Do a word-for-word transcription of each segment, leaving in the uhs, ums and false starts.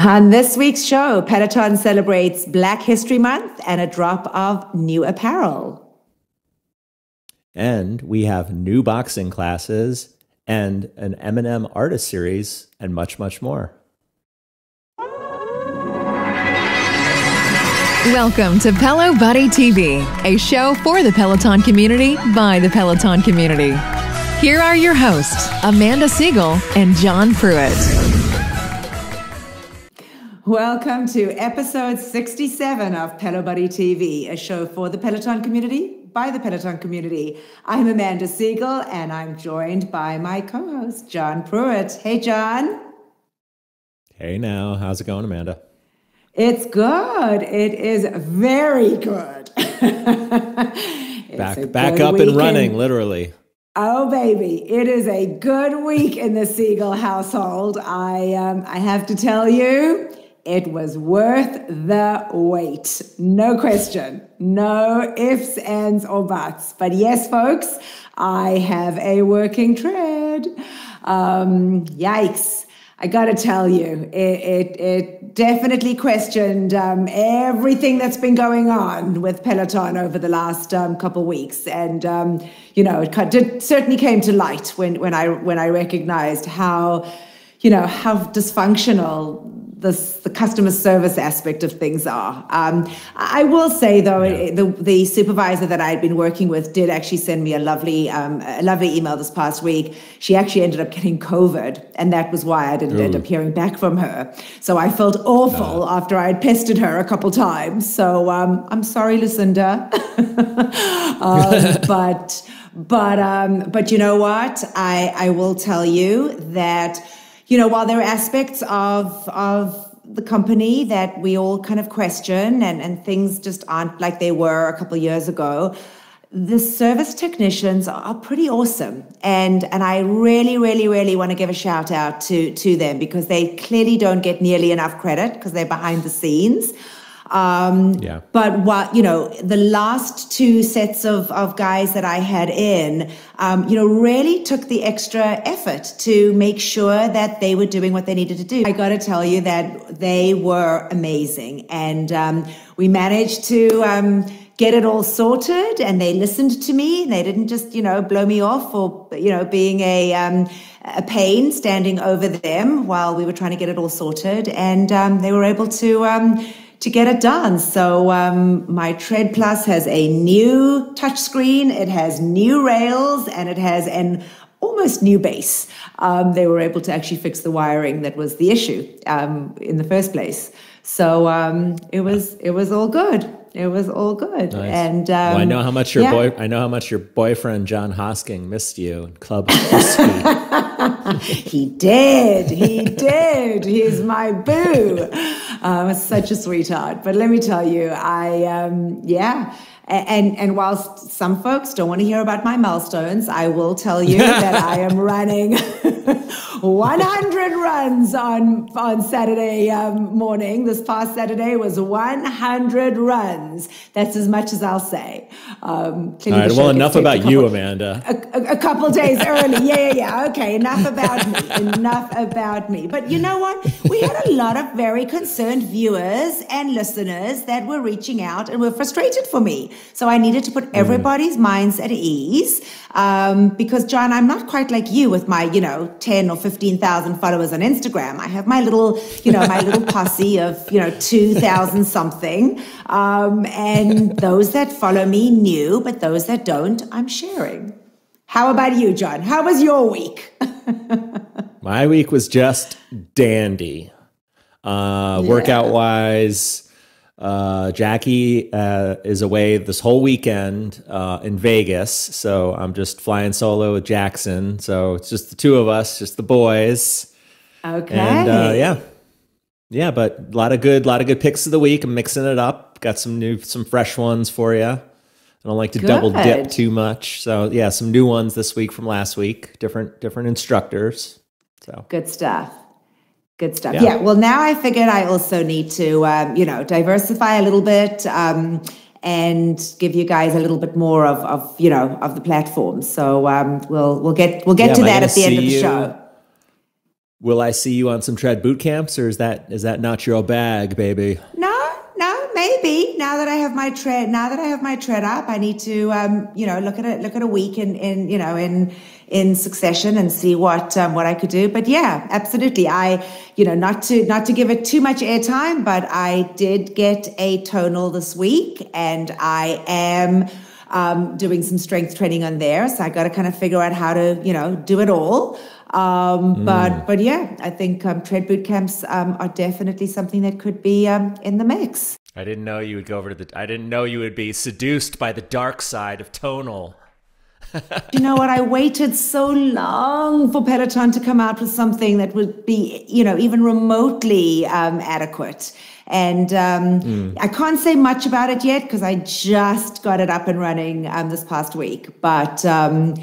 On this week's show, Peloton celebrates Black History Month and a drop of new apparel. And we have new boxing classes and an Eminem artist series and much, much more. Welcome to Pelo Buddy T V, a show for the Peloton community by the Peloton community. Here are your hosts, Amanda Siegel and John Pruitt. Welcome to episode sixty-seven of Pelo Buddy T V, a show for the Peloton community, by the Peloton community. I'm Amanda Siegel, and I'm joined by my co-host, John Pruitt. Hey, John. Hey now. How's it going, Amanda? It's good. It is very good. back back up and running, literally. Oh, baby, it is a good week in the Siegel household. I, um, I have to tell you. It was worth the wait. No question. No ifs, ands, or buts. But yes, folks, I have a working tread. Um, yikes. I got to tell you, it, it, it definitely questioned um, everything that's been going on with Peloton over the last um, couple of weeks. And, um, you know, it did, certainly came to light when, when, I, when I recognized how, you know, how dysfunctional This, the customer service aspect of things are. Um, I will say, though, yeah. the, the supervisor that I had been working with did actually send me a lovely um, a lovely email this past week. She actually ended up getting COVID, and that was why I didn't Ooh. end up hearing back from her. So I felt awful uh. after I had pestered her a couple times. So um, I'm sorry, Lucinda. um, but, but, um, but you know what? I, I will tell you that You know, while there are aspects of of the company that we all kind of question, and, and things just aren't like they were a couple of years ago, the service technicians are pretty awesome. And and I really, really, really want to give a shout out to, to them, because they clearly don't get nearly enough credit because they're behind the scenes. Um, yeah. But what, you know, the last two sets of, of guys that I had in, um, you know, really took the extra effort to make sure that they were doing what they needed to do. I got to tell you that they were amazing. And, um, we managed to, um, get it all sorted, and they listened to me. They didn't just, you know, blow me off or, you know, being a, um, a pain standing over them while we were trying to get it all sorted. And, um, they were able to, um, to get it done. So um, my Tread Plus has a new touchscreen, it has new rails, and it has an almost new base. Um, they were able to actually fix the wiring that was the issue um, in the first place. So um, it was it was all good. It was all good. Nice. And um, well, I know how much your yeah. boy I know how much your boyfriend John Hosking missed you in Club Husky. He did. He did. He's my boo. Um, such a sweetheart. But let me tell you, I um, yeah. And and whilst some folks don't want to hear about my milestones, I will tell you that I am running one hundred runs on on Saturday um, morning. This past Saturday was one hundred runs. That's as much as I'll say. Um, All right. Well, enough about couple, you, Amanda. A, a, a couple days early. Yeah, yeah, yeah. Okay. Enough about me. Enough about me. But you know what? We had a lot of very concerned viewers and listeners that were reaching out and were frustrated for me. So I needed to put everybody's minds at ease, um, because, John, I'm not quite like you with my, you know, ten or fifteen thousand followers on Instagram. I have my little, you know, my little posse of, you know, two thousand something. Um, and those that follow me knew, but those that don't, I'm sharing. How about you, John? How was your week? My week was just dandy. Uh, yeah. Workout wise. Uh, Jackie uh, is away this whole weekend uh, in Vegas, so I'm just flying solo with Jackson. So it's just the two of us, just the boys. Okay. And uh, yeah, yeah, but a lot of good, lot of good picks of the week. I'm mixing it up. Got some new, some fresh ones for you. I don't like to good. double dip too much. So yeah, some new ones this week from last week. Different, different instructors. So good stuff. Good stuff. Yeah. yeah. Well, now I figured I also need to, um, you know, diversify a little bit um, and give you guys a little bit more of, of you know, of the platform. So um, we'll we'll get we'll get yeah, to that at the end of the you, show. Will I see you on some trad boot camps, or is that is that not your bag, baby? No, no, maybe. Now that I have my tread, now that I have my tread up, I need to, um, you know, look at it, look at a week in, in you know, in in succession and see what um, what I could do. But yeah, absolutely. I, you know, not to not to give it too much airtime, but I did get a Tonal this week, and I am um, doing some strength training on there. So I got to kind of figure out how to, you know, do it all. Um, but, mm. but yeah, I think, um, tread boot camps, um, are definitely something that could be, um, in the mix. I didn't know you would go over to the, I didn't know you would be seduced by the dark side of Tonal. You know what? I waited so long for Peloton to come out with something that would be, you know, even remotely, um, adequate. And, um, mm. I can't say much about it yet, 'cause I just got it up and running, um, this past week, but, um,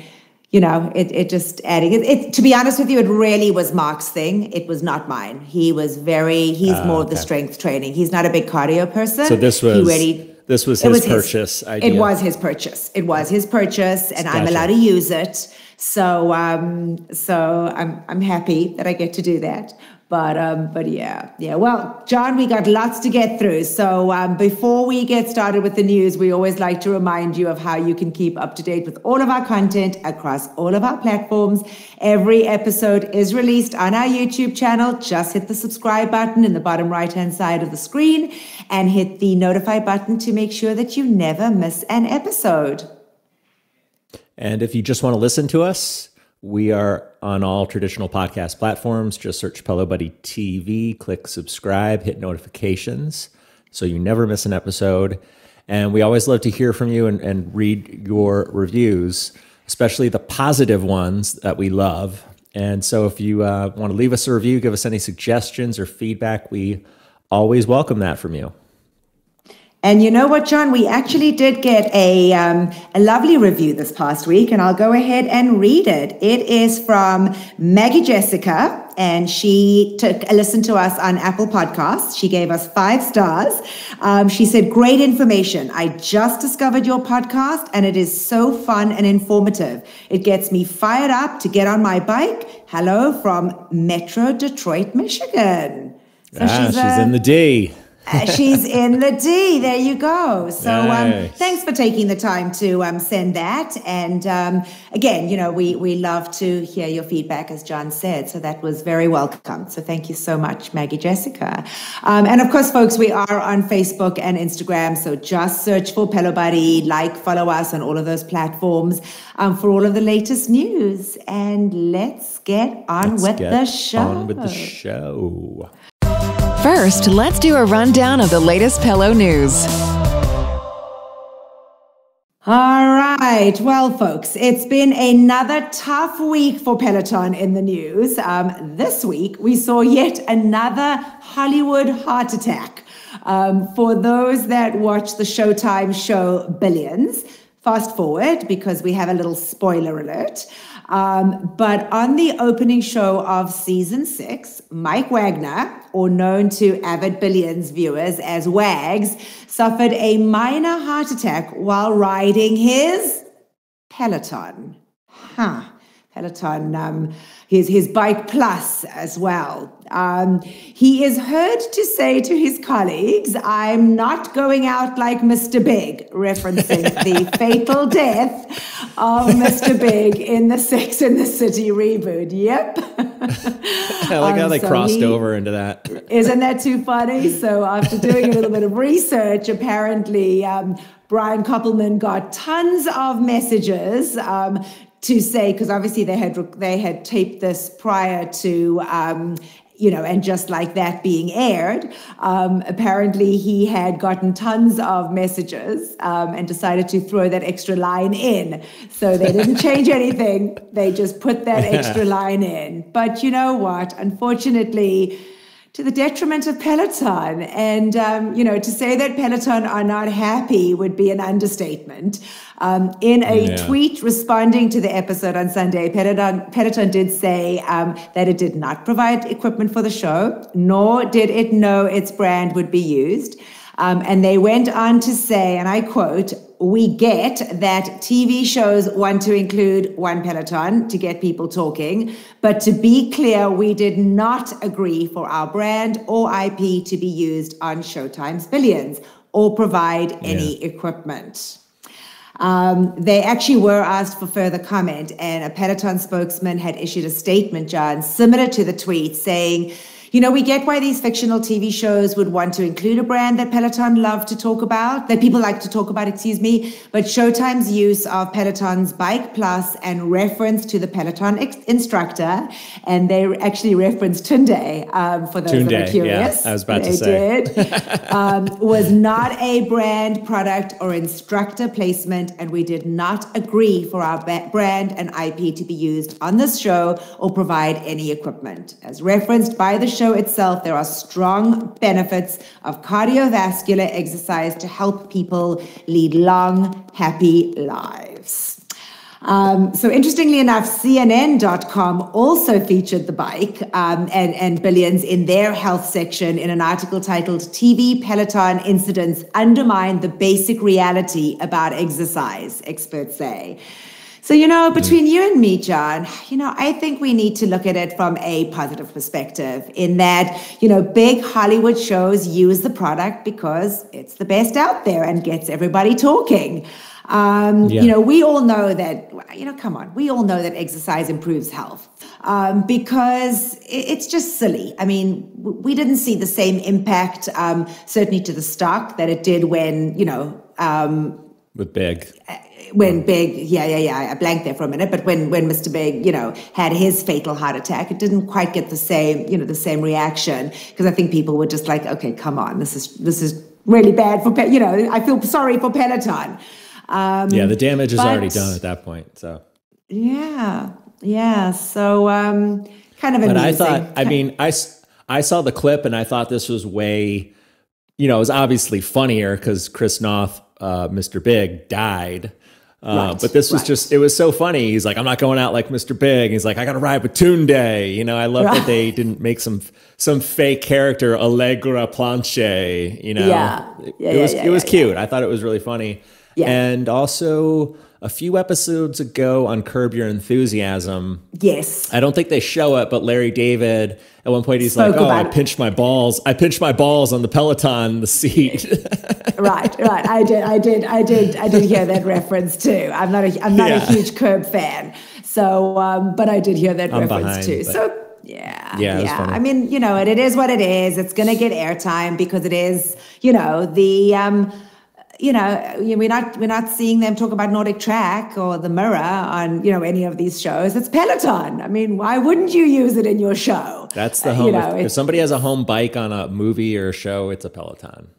you know, it it just adding it, it. To be honest with you, it really was Mark's thing. It was not mine. He was very. He's uh, more okay. of the strength training. He's not a big cardio person. So this was he really, this was his was purchase. His, idea. It was his purchase. It was his purchase, and gotcha. I'm allowed to use it. So um, so I'm I'm happy that I get to do that. But um, but yeah, yeah. Well, John, we got lots to get through. So um, before we get started with the news, we always like to remind you of how you can keep up to date with all of our content across all of our platforms. Every episode is released on our YouTube channel. Just hit the subscribe button in the bottom right-hand side of the screen and hit the notify button to make sure that you never miss an episode. And if you just want to listen to us, we are on all traditional podcast platforms. Just search Pelo Buddy T V, click subscribe, hit notifications so you never miss an episode. And we always love to hear from you and, and read your reviews, especially the positive ones that we love. And so if you uh, want to leave us a review, give us any suggestions or feedback, we always welcome that from you. And you know what, John? We actually did get a um, a lovely review this past week, and I'll go ahead and read it. It is from Maggie Jessica, and she took a listen to us on Apple Podcasts. She gave us five stars. Um, she said, "Great information. I just discovered your podcast, and it is so fun and informative. It gets me fired up to get on my bike. Hello from Metro Detroit, Michigan." So ah, she's, she's in the D. uh, she's in the D. There you go. So nice. um, thanks for taking the time to um, send that. And um, again, you know, we, we love to hear your feedback, as John said. So that was very welcome. So thank you so much, Maggie Jessica. Um, and of course, folks, we are on Facebook and Instagram. So just search for Pelo Buddy, like, follow us on all of those platforms um, for all of the latest news. And let's get on let's with get the show. On with the show. First, let's do a rundown of the latest Pelo news. All right. Well, folks, it's been another tough week for Peloton in the news. Um, this week, we saw yet another Hollywood heart attack. Um, for those that watch the Showtime show Billions, fast forward because we have a little spoiler alert. Um, but on the opening show of season six, Mike Wagner, or known to avid Billions viewers as Wags, suffered a minor heart attack while riding his Peloton. Huh. Peloton, um, his, his Bike Plus as well. Um, he is heard to say to his colleagues, "I'm not going out like Mister Big," referencing the fatal death of Mister Big in the Sex and the City reboot. Yep. I like um, how they so crossed he, over into that. Isn't that too funny? So after doing a little bit of research, apparently um, Brian Koppelman got tons of messages um, to say, because obviously they had they had taped this prior to, um, you know, and just like that being aired, um, apparently he had gotten tons of messages um, and decided to throw that extra line in. So they didn't change anything. They just put that extra line in. But you know what? Unfortunately, to the detriment of Peloton. And, um, you know, to say that Peloton are not happy would be an understatement. Um, in a yeah. tweet responding to the episode on Sunday, Peloton, Peloton did say um, that it did not provide equipment for the show, nor did it know its brand would be used. Um, and they went on to say, and I quote, "We get that T V shows want to include one Peloton to get people talking, but to be clear, we did not agree for our brand or I P to be used on Showtime's Billions or provide yeah. any equipment." Um, they actually were asked for further comment, and a Peloton spokesman had issued a statement, John, similar to the tweet, saying, you know, we get why these fictional T V shows would want to include a brand that Peloton love to talk about, that people like to talk about, excuse me, but Showtime's use of Peloton's Bike Plus and reference to the Peloton ex- instructor, and they actually referenced Tunde, um, for those Tunde, that are curious. Yeah, I was about they to say. Did, um, was not a brand, product, or instructor placement, and we did not agree for our ba- brand and I P to be used on this show or provide any equipment. As referenced by the show itself, there are strong benefits of cardiovascular exercise to help people lead long, happy lives. Um, so interestingly enough, C N N dot com also featured the bike um, and, and Billions in their health section in an article titled "T V Peloton Incidents Undermine the Basic Reality About Exercise," experts say. So, you know, between you and me, John, you know, I think we need to look at it from a positive perspective in that, you know, big Hollywood shows use the product because it's the best out there and gets everybody talking. Um, yeah. You know, we all know that, you know, come on, we all know that exercise improves health um, because it's just silly. I mean, we didn't see the same impact, um, certainly to the stock that it did when, you know. Um, With Big. When Big, yeah, yeah, yeah, I blanked there for a minute, but when when Mister Big, you know, had his fatal heart attack, it didn't quite get the same, you know, the same reaction, because I think people were just like, okay, come on, this is this is really bad for, Pe- you know, I feel sorry for Peloton. Um, yeah, the damage is but, already done at that point, so. Yeah, yeah, so um, kind of amusing. But I thought, I mean, I, I saw the clip and I thought this was way, you know, it was obviously funnier because Chris Noth, uh, Mister Big, died. Uh, right, but this was right. just, it was so funny. He's like, I'm not going out like Mister Big. He's like, I got to ride with Tunde. You know, I love right. that they didn't make some, some fake character, Allegra Planche, you know, yeah. Yeah, it yeah, was, yeah, it was yeah, cute. Yeah. I thought it was really funny. Yeah. And also a few episodes ago on Curb Your Enthusiasm. Yes. I don't think they show it, but Larry David, at one point he's Spoke like, oh, I pinched it. my balls. I pinched my balls on the Peloton, the seat. Right, right. I did, I did, I did, I did hear that reference too. I'm not a, I'm not yeah. a huge Curb fan. So, um, but I did hear that I'm reference behind, too. But- so. Yeah, yeah. yeah. I mean, you know, it, it is what it is. It's going to get airtime because it is, you know, the, um, you know, we're not we're not seeing them talk about Nordic Track or the Mirror on, you know, any of these shows. It's Peloton. I mean, why wouldn't you use it in your show? That's the home. Uh, you know, if, if somebody has a home bike on a movie or a show, it's a Peloton.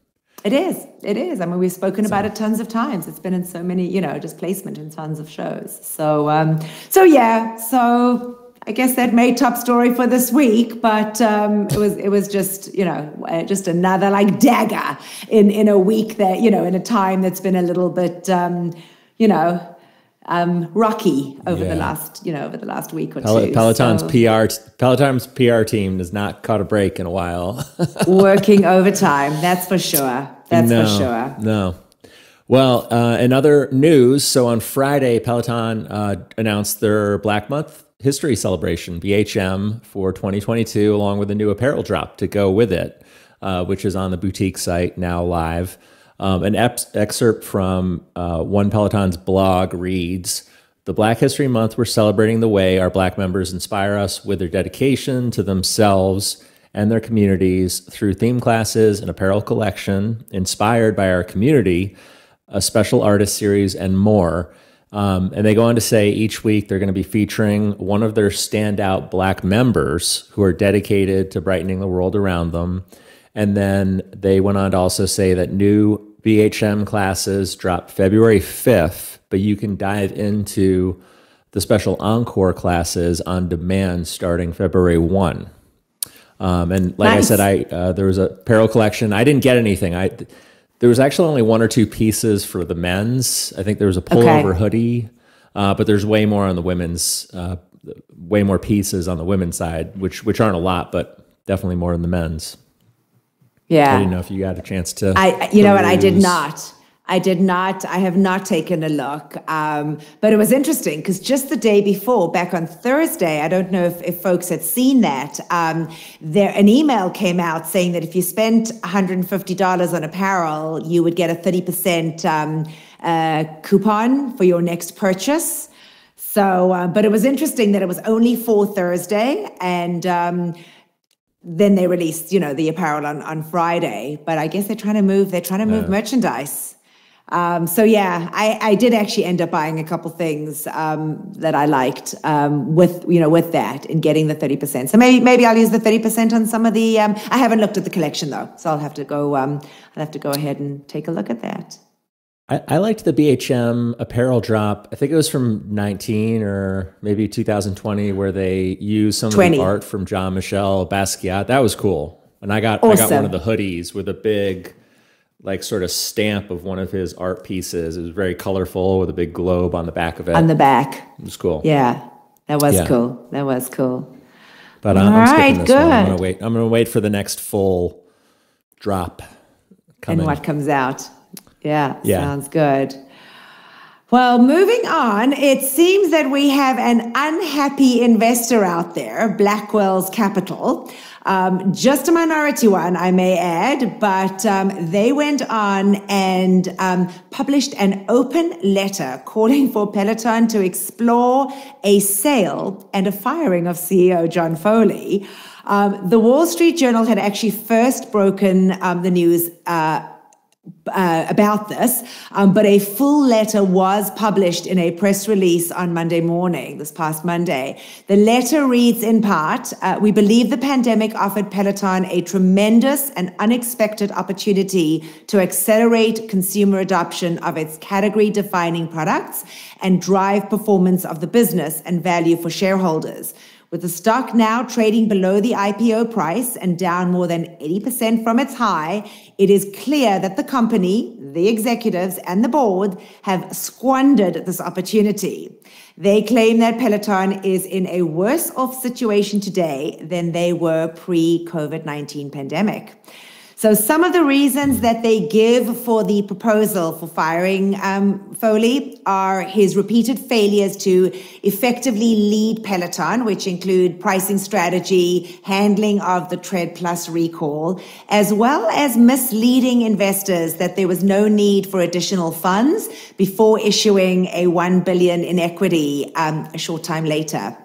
It is. It is. I mean, we've spoken so. about it tons of times. It's been in so many, you know, just placement in tons of shows. So, um, so yeah. So I guess that made top story for this week, but um, it was it was just, you know, just another like dagger in, in a week that, you know, in a time that's been a little bit, um, you know, um, rocky over yeah. the last, you know, over the last week or Pel- two. Peloton's so. P R, Peloton's P R team has not caught a break in a while. Working overtime, that's for sure. That's no, for sure. No. Well, uh, in other news, so on Friday, Peloton uh, announced their Black Month History Celebration, B H M, for twenty twenty-two, along with a new apparel drop to go with it, uh, which is on the boutique site now live. Um, an ep- excerpt from uh, One Peloton's blog reads, "The Black History Month, we're celebrating the way our Black members inspire us with their dedication to themselves and their communities through theme classes and apparel collection, inspired by our community, a special artist series, and more." Um, and they go on to say each week they're going to be featuring one of their standout Black members who are dedicated to brightening the world around them. And then they went on to also say that new B H M classes drop February fifth, but you can dive into the special encore classes on demand starting February first. Um, and like nice. I said, I uh, there was a apparel collection. I didn't get anything. I there was actually only one or two pieces for the men's. I think there was a pullover okay. hoodie, uh, but there's way more on the women's, uh, way more pieces on the women's side, which which aren't a lot, but definitely more than the men's. Yeah. I didn't know if you had a chance to. I, you know what? I did not. I did not. I have not taken a look. Um, but it was interesting because just the day before, back on Thursday, I don't know if, if folks had seen that, um, there an email came out saying that if you spent one hundred fifty dollars on apparel, you would get a thirty percent um, uh, coupon for your next purchase. So, uh, but it was interesting that it was only for Thursday, and um, then they released, you know, the apparel on, on Friday. But I guess they're trying to move. They're trying to move uh. merchandise. Um, so yeah, I, I did actually end up buying a couple things um, that I liked um, with you know with that and getting the thirty percent. So maybe maybe I'll use the thirty percent on some of the. Um, I haven't looked at the collection though, so I'll have to go. Um, I'll have to go ahead and take a look at that. I, I liked the B H M apparel drop. I think it was from nineteen or maybe two thousand twenty, where they used some twenty of the art from John Michel Basquiat. That was cool, and I got awesome. I got one of the hoodies with a big, like, sort of stamp of one of his art pieces. It was very colorful with a big globe on the back of it. On the back. It was cool. Yeah, that was yeah. cool. That was cool. But I'm, All I'm right, skipping this good. One. I'm gonna wait. I'm gonna wait for the next full drop. Coming. And what comes out? Yeah, yeah, sounds good. Well, moving on, it seems that we have an unhappy investor out there, Blackwell's Capital. Um, just a minority one, I may add, but um, they went on and um, published an open letter calling for Peloton to explore a sale and a firing of C E O John Foley. Um, the Wall Street Journal had actually first broken um, the news uh Uh, about this, um, but a full letter was published in a press release on Monday morning, this past Monday. The letter reads in part, uh, we believe the pandemic offered Peloton a tremendous and unexpected opportunity to accelerate consumer adoption of its category-defining products and drive performance of the business and value for shareholders. With the stock now trading below the I P O price and down more than eighty percent from its high, it is clear that the company, the executives, and the board have squandered this opportunity. They claim that Peloton is in a worse-off situation today than they were pre COVID nineteen pandemic. So some of the reasons that they give for the proposal for firing um, Foley are his repeated failures to effectively lead Peloton, which include pricing strategy, handling of the Tread Plus recall, as well as misleading investors that there was no need for additional funds before issuing a one billion dollars in equity um, a short time later.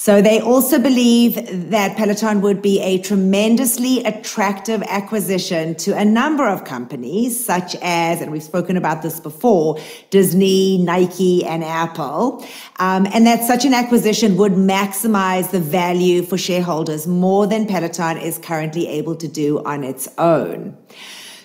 So they also believe that Peloton would be a tremendously attractive acquisition to a number of companies, such as, and we've spoken about this before, Disney, Nike, and Apple, um, and that such an acquisition would maximize the value for shareholders more than Peloton is currently able to do on its own.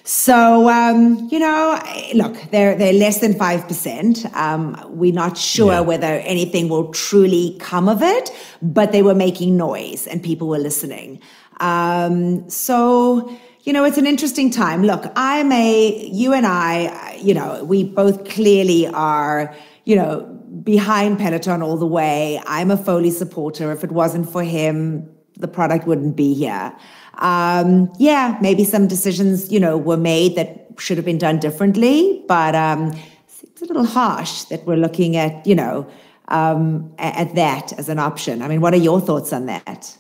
So, um, you know, look, they're, they're less than five percent. Um, we're not sure yeah. whether anything will truly come of it, but they were making noise and people were listening. Um, so, you know, it's an interesting time. Look, I'm a, you and I, you know, we both clearly are, you know, behind Peloton all the way. I'm a Foley supporter. If it wasn't for him, the product wouldn't be here. Um, yeah, maybe some decisions, you know, were made that should have been done differently, but um, it seems a little harsh that we're looking at, you know, um, at that as an option. I mean, what are your thoughts on that?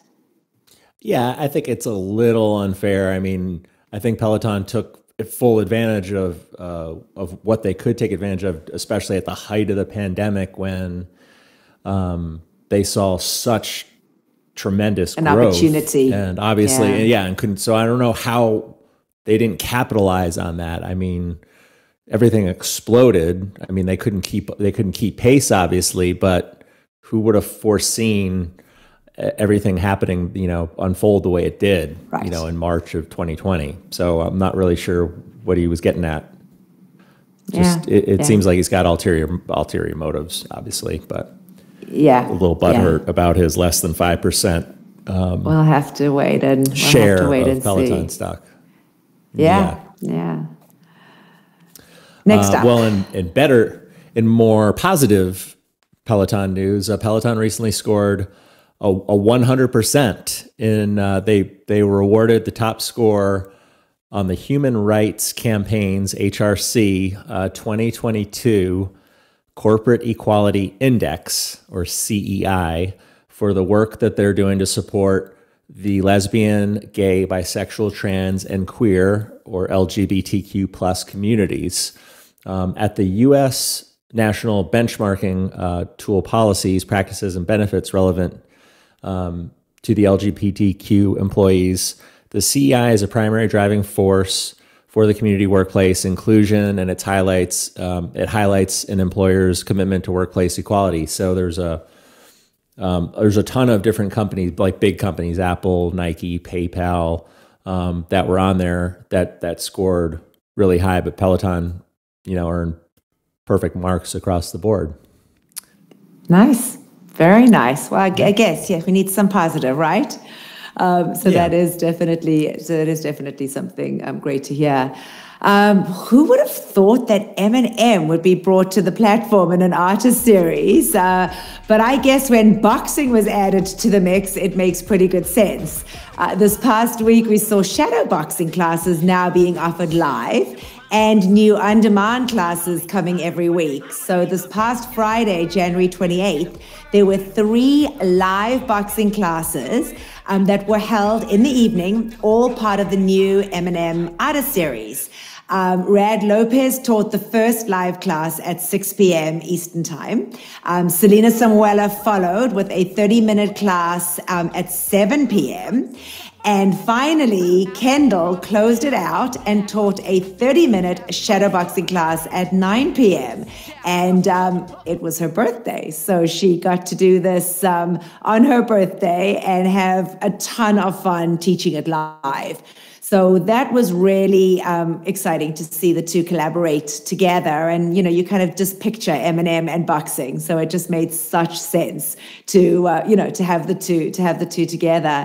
Yeah, I think it's a little unfair. I mean, I think Peloton took full advantage of, uh, of what they could take advantage of, especially at the height of the pandemic when um, they saw such tremendous an growth opportunity, and obviously yeah. yeah and couldn't. So I don't know how they didn't capitalize on that. I mean, everything exploded. I mean, they couldn't keep they couldn't keep pace, obviously, but who would have foreseen everything happening, you know, unfold the way it did, right. you know, in March of twenty twenty. So I'm not really sure what he was getting at. Just yeah. it, it yeah. seems like he's got ulterior ulterior motives, obviously, but yeah, a little butthurt yeah. about his less than five percent. Um, we'll have to wait and we'll share have to wait of and Peloton see. Stock. Yeah, yeah. yeah. Next uh, up, well, in, in better, in more positive Peloton news, uh, Peloton recently scored a one hundred percent in. Uh, they they were awarded the top score on the Human Rights Campaign's H R C uh, twenty twenty-two Corporate Equality Index, or C E I, for the work that they're doing to support the lesbian, gay, bisexual, trans, and queer, or L G B T Q plus communities. Um, at the U S National Benchmarking uh, Tool Policies, Practices, and Benefits Relevant um, to the L G B T Q employees, the C E I is a primary driving force for the community workplace inclusion, and it's highlights, um, it highlights an employer's commitment to workplace equality. So there's a Um, there's a ton of different companies, like big companies, Apple, Nike, PayPal, um, that were on there that that scored really high. But Peloton, you know, earned perfect marks across the board. Nice, very nice. Well, I guess yeah, we need some positive, right? Um, so yeah. that is definitely so that is definitely something um, great to hear. Um, who would have thought that Eminem would be brought to the platform in an artist series? Uh, but I guess when boxing was added to the mix, it makes pretty good sense. Uh, this past week, we saw shadow boxing classes now being offered live and new on-demand classes coming every week. So this past Friday, January twenty-eighth, there were three live boxing classes um, that were held in the evening, all part of the new Eminem artist series. Um, Rad Lopez taught the first live class at six p m Eastern Time. Um, Selena Samuela followed with a thirty minute class um, at seven p m And finally, Kendall closed it out and taught a thirty minute shadowboxing class at nine p m And um, it was her birthday. So she got to do this um, on her birthday and have a ton of fun teaching it live. So that was really um, exciting to see the two collaborate together. And, you know, you kind of just picture Eminem and boxing. So it just made such sense to, uh, you know, to have the two, to have the two together.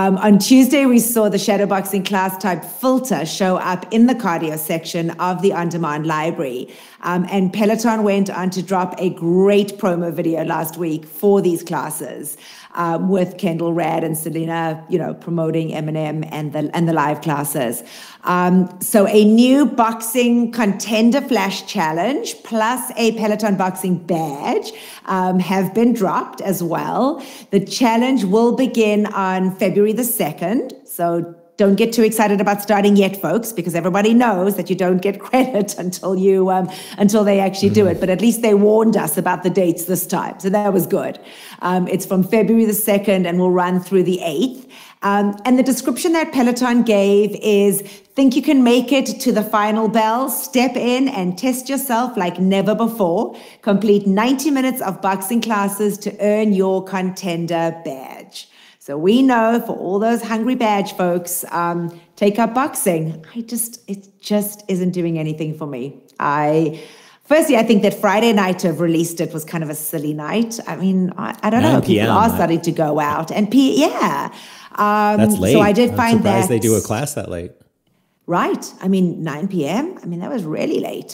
Um, on Tuesday, we saw the shadowboxing class type filter show up in the cardio section of the on-demand library. Um, and Peloton went on to drop a great promo video last week for these classes. Uh, with Kendall, Rad, and Selena, you know, promoting Eminem and the and the live classes. Um, so a new boxing contender flash challenge plus a Peloton boxing badge um, have been dropped as well. The challenge will begin on February the second. So don't get too excited about starting yet, folks, because everybody knows that you don't get credit until you um, until they actually do it. But at least they warned us about the dates this time, so that was good. Um, it's from February the second and will run through the eighth. Um, and the description that Peloton gave is, think you can make it to the final bell? Step in and test yourself like never before. Complete ninety minutes of boxing classes to earn your contender badge. So we know for all those hungry badge folks, um, take up boxing. I just, it just isn't doing anything for me. I, firstly, I think that Friday night to have released it was kind of a silly night. I mean, I, I don't know. People are starting to go out and P, yeah. Um, That's late. So I did find that. I'm surprised they do a class that late. Right. I mean, nine p m I mean, that was really late.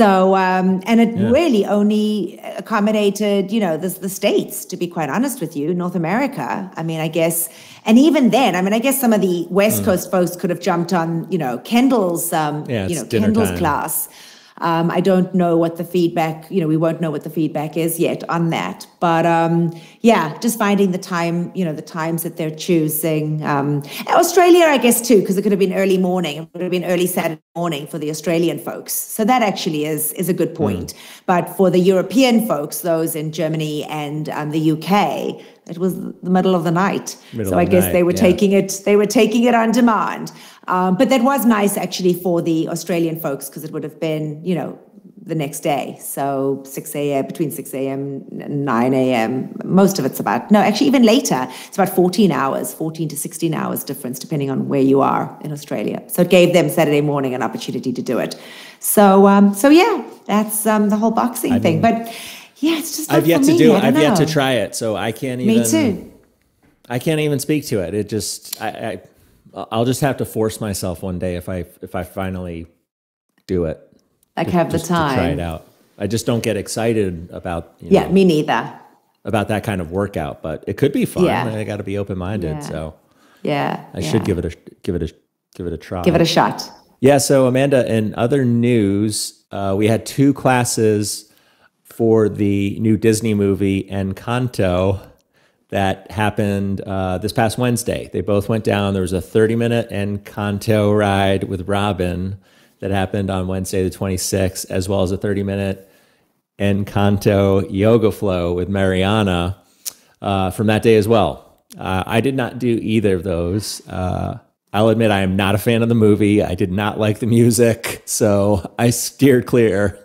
So, um, and it yeah. really only accommodated, you know, the, the States, to be quite honest with you, North America. I mean, I guess, and even then, I mean, I guess some of the West mm. Coast folks could have jumped on, you know, Kendall's, um, yeah, you know, Kendall's time. class. Um, I don't know what the feedback, you know, we won't know what the feedback is yet on that. But um, yeah, just finding the time, you know, the times that they're choosing. Um, Australia, I guess, too, because it could have been early morning. It would have been early Saturday morning for the Australian folks. So that actually is is a good point. Mm. But for the European folks, those in Germany and um, the U K, it was the middle of the night. Middle so I guess night, they were yeah. taking it, they were taking it on demand. Um, but that was nice actually for the Australian folks because it would have been, you know, the next day. So six a m between six a m and nine a m Most of it's about, no, actually even later. It's about fourteen hours, fourteen to sixteen hours difference depending on where you are in Australia. So it gave them Saturday morning an opportunity to do it. So, um, so yeah, that's um, the whole boxing I thing. Mean, but yeah, it's just not I've yet for me. to do it. I've know. yet to try it. So I can't even. Me too. I can't even speak to it. It just, I... I I'll just have to force myself one day if I if I finally do it. Like to, have the time. To try it out. I just don't get excited about. You yeah, know, me neither. About that kind of workout, but it could be fun. Yeah. I got to be open minded. Yeah. So yeah, I yeah. should give it a give it a Give it a try. Give it a shot. Yeah. So Amanda, in other news, uh, we had two classes for the new Disney movie Encanto that happened uh, this past Wednesday. They both went down. There was a thirty minute Encanto ride with Robin that happened on Wednesday the twenty-sixth, as well as a thirty minute Encanto yoga flow with Mariana uh, from that day as well. Uh, I did not do either of those. Uh, I'll admit I am not a fan of the movie. I did not like the music, so I steered clear.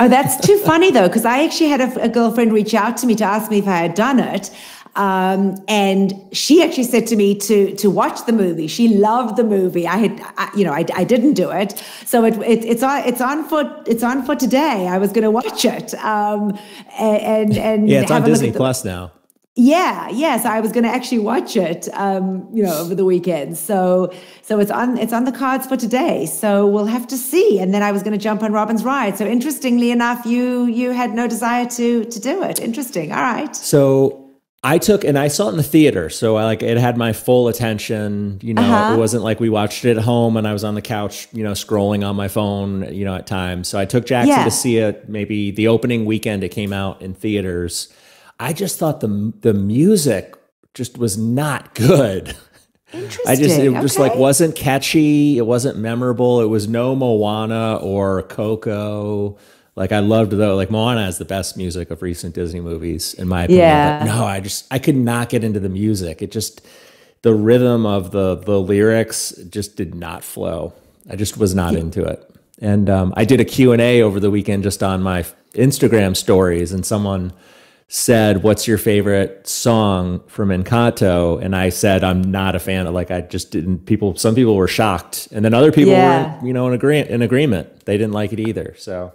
Oh, that's too funny, though, because I actually had a, a girlfriend reach out to me to ask me if I had done it. Um, and she actually said to me to, to watch the movie. She loved the movie. I had, I, you know, I, I didn't do it. So it, it, it's on, it's on for, it's on for today. I was going to watch it. Um, and, and yeah, it's on Disney Plus now. Yeah. Yeah. So I was going to actually watch it, um, you know, over the weekend. So, so it's on, it's on the cards for today. So we'll have to see. And then I was going to jump on Robin's ride. So interestingly enough, you, you had no desire to, to do it. Interesting. All right. So I took, and I saw it in the theater. So I like, it had my full attention, you know, uh-huh. It wasn't like we watched it at home and I was on the couch, you know, scrolling on my phone, you know, at times. So I took Jackson yeah. to see it. Maybe the opening weekend it came out in theaters. I just thought the, the music just was not good. Interesting. I just, it okay. just like wasn't catchy. It wasn't memorable. It was no Moana or Coco. Like I loved though, like Moana has the best music of recent Disney movies, in my opinion. Yeah. But no, I just, I could not get into the music. It just, the rhythm of the the lyrics just did not flow. I just was not into it. And um, I did a Q and A over the weekend just on my Instagram stories, and someone said, what's your favorite song from Encanto? And I said, I'm not a fan of, like, I just didn't, people, some people were shocked. And then other people yeah. were, you know, in, agree in agreement. They didn't like it either, so.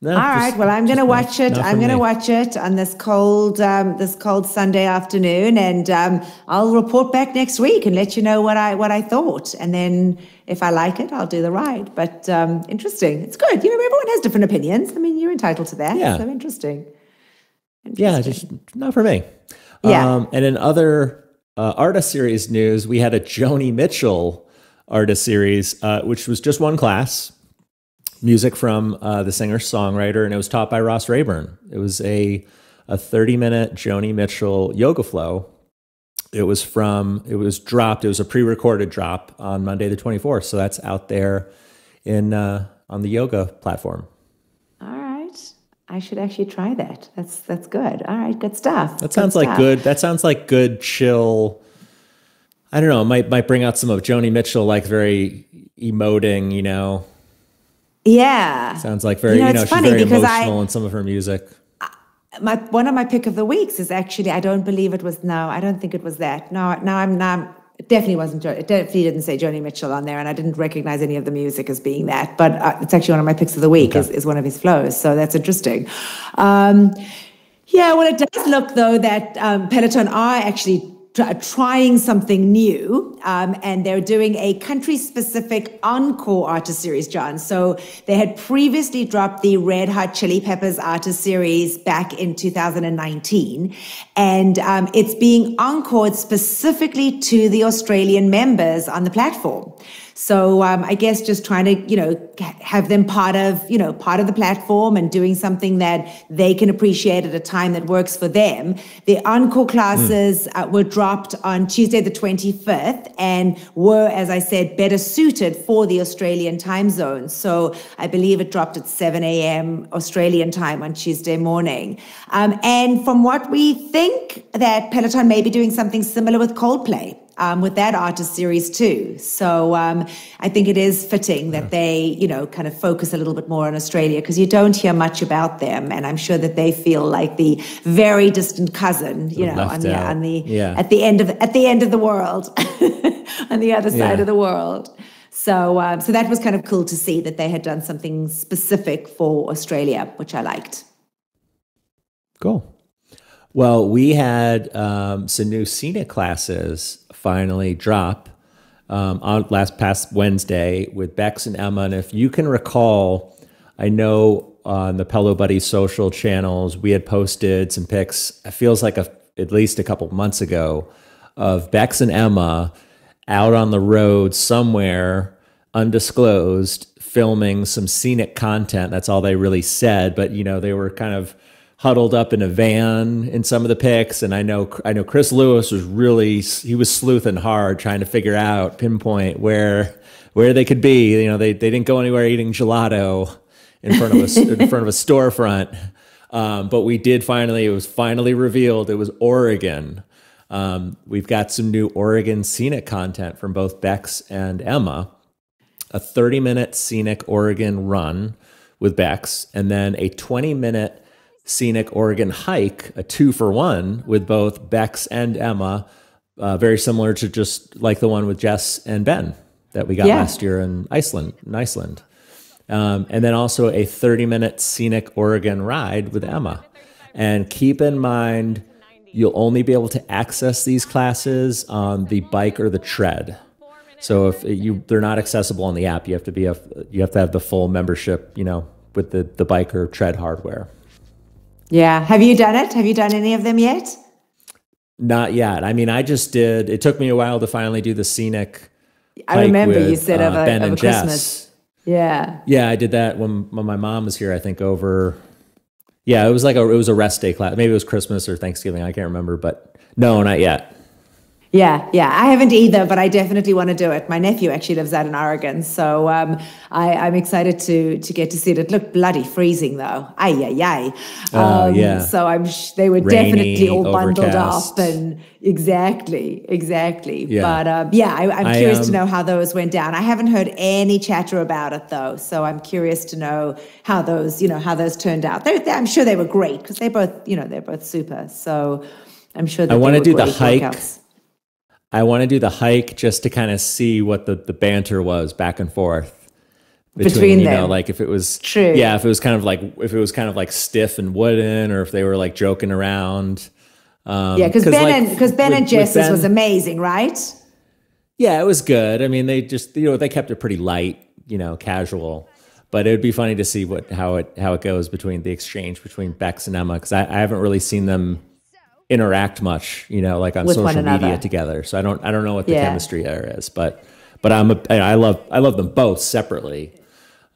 No, all just, right. Well, I'm going to watch it. I'm going to watch it on this cold, um, this cold Sunday afternoon, and um, I'll report back next week and let you know what I what I thought. And then if I like it, I'll do the ride. But um, interesting. It's good. You know, everyone has different opinions. I mean, you're entitled to that. Yeah. So interesting. interesting. Yeah, just not for me. Yeah. Um, and in other uh, artist series news, we had a Joni Mitchell artist series, uh, which was just one class. Music from uh, the singer-songwriter, and it was taught by Ross Rayburn. It was a a thirty minute Joni Mitchell yoga flow. It was from, it was dropped, it was a pre-recorded drop on Monday the twenty-fourth. So that's out there in uh, on the yoga platform. All right. I should actually try that. That's that's good. All right, good stuff. That sounds good like stuff. good, that sounds like good, chill. I don't know, it might might bring out some of Joni Mitchell, like very emoting, you know. Yeah. Sounds like very, you know, you know she's very emotional I, in some of her music. I, my one of my pick of the weeks is actually, I don't believe it was, no, I don't think it was that. No, no, I'm not, it definitely wasn't, it definitely didn't say Joni Mitchell on there, and I didn't recognize any of the music as being that, but uh, it's actually one of my picks of the week okay. is, is one of his flows, so that's interesting. Um, yeah, well, it does look, though, that um, Peloton are actually trying something new, um, and they're doing a country-specific encore artist series, John. So they had previously dropped the Red Hot Chili Peppers artist series back in two thousand nineteen, and um, it's being encored specifically to the Australian members on the platform. So um, I guess just trying to, you know, have them part of, you know, part of the platform and doing something that they can appreciate at a time that works for them. The encore classes mm. uh, were dropped on Tuesday the twenty-fifth and were, as I said, better suited for the Australian time zone. So I believe it dropped at seven A M Australian time on Tuesday morning. Um, and from what we think, that Peloton may be doing something similar with Coldplay. Um, with that artist series too. So um, I think it is fitting that yeah. they, you know, kind of focus a little bit more on Australia, because you don't hear much about them. And I'm sure that they feel like the very distant cousin, you know, on the, on the, yeah. at the end of, at the end of the world, on the other side yeah. of the world. So, um, so that was kind of cool to see that they had done something specific for Australia, which I liked. Cool. Well, we had um, some new scenic classes finally drop um, on last past Wednesday with Bex and Emma. And if you can recall, I know on the Pelo Buddy social channels, we had posted some pics, it feels like a, at least a couple months ago, of Bex and Emma out on the road somewhere, undisclosed, filming some scenic content. That's all they really said. But, you know, they were kind of huddled up in a van in some of the pics. And I know, I know Chris Lewis was really, he was sleuthing hard, trying to figure out, pinpoint where, where they could be. You know, they, they didn't go anywhere eating gelato in front of a, in front of a storefront. Um, but we did finally, it was finally revealed it was Oregon. Um, we've got some new Oregon scenic content from both Bex and Emma, a thirty minute scenic Oregon run with Bex, and then a twenty minute scenic Oregon hike, a two for one with both Bex and Emma, uh, very similar to just like the one with Jess and Ben that we got yeah. last year in Iceland, in Iceland. Um, and then also a thirty minute scenic Oregon ride with Emma. And keep in mind, you'll only be able to access these classes on the bike or the tread. So if you, they're not accessible on the app, you have to be a, you have to have the full membership, you know, with the, the bike or tread hardware. Yeah. Have you done it? Have you done any of them yet? Not yet. I mean, I just did, it took me a while to finally do the scenic. I remember with, you said uh, of a, Ben of a and Jess. Christmas. Yeah. Yeah, I did that when, when my mom was here, I think over, yeah, it was like a, it was a rest day class. Maybe it was Christmas or Thanksgiving. I can't remember, but no, not yet. Yeah, yeah. I haven't either, but I definitely want to do it. My nephew actually lives out in Oregon, so um, I, I'm excited to to get to see it. It looked bloody freezing, though. Ay, ay, ay. Um, uh, yeah. So I'm sh they were Rainy, definitely all bundled overcast. Up. and Exactly, exactly. Yeah. But um, yeah, I, I'm curious I, um, to know how those went down. I haven't heard any chatter about it, though, so I'm curious to know how those, you know, how those turned out. They're, they're, I'm sure they were great because they both, you know, they're both super. So I'm sure that I want to do the hike. Workouts. I want to do the hike just to kind of see what the, the banter was back and forth between, between you them. know, like if it was true. Yeah. If it was kind of like, if it was kind of like stiff and wooden, or if they were like joking around. Um, yeah. Cause, cause Ben like, and, cause Ben with, and Jess's Ben, was amazing, right? Yeah, it was good. I mean, they just, you know, they kept it pretty light, you know, casual, but it would be funny to see what, how it, how it goes between the exchange between Bex and Emma. Cause I, I haven't really seen them interact much, you know, like on With social media together. So I don't, I don't know what the yeah. chemistry there is, but, but I'm, a, I love, I love them both separately.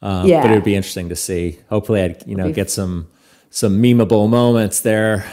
Um, yeah. But it would be interesting to see. Hopefully I'd, you know, get some, some memeable moments there.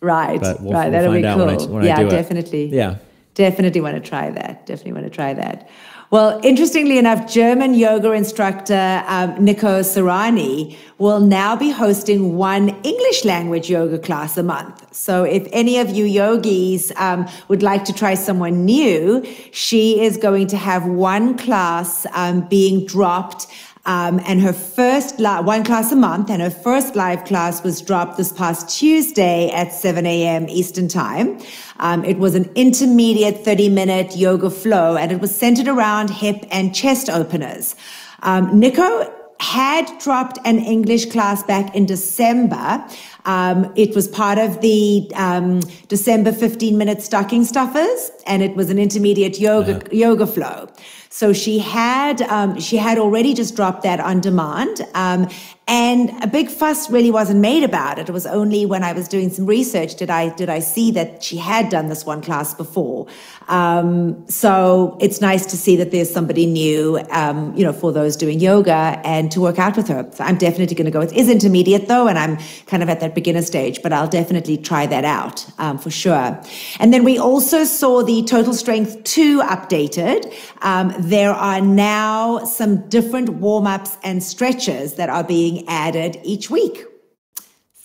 Right. But we'll, right. We'll That'll be cool. When I, when yeah, I definitely. It. Yeah. Definitely want to try that. Definitely want to try that. Well, interestingly enough, German yoga instructor um, Nico Serrani will now be hosting one English language yoga class a month. So if any of you yogis um, would like to try someone new, she is going to have one class um, being dropped Um, and her first one class a month, and her first live class was dropped this past Tuesday at seven A M Eastern Time. Um, it was an intermediate thirty minute yoga flow, and it was centered around hip and chest openers. Um, Nico had dropped an English class back in December. Um, it was part of the um, December fifteen minute stocking stuffers, and it was an intermediate yoga uh-huh. yoga flow. So she had um, she had already just dropped that on demand, um, and a big fuss really wasn't made about it. It was only when I was doing some research did I did I see that she had done this one class before. Um, so it's nice to see that there's somebody new, um, you know, for those doing yoga and to work out with her. So I'm definitely going to go. It is intermediate though, and I'm kind of at that beginner stage, but I'll definitely try that out um, for sure. And then we also saw the Total Strength two updated. Um, There are now some different warm-ups and stretches that are being added each week.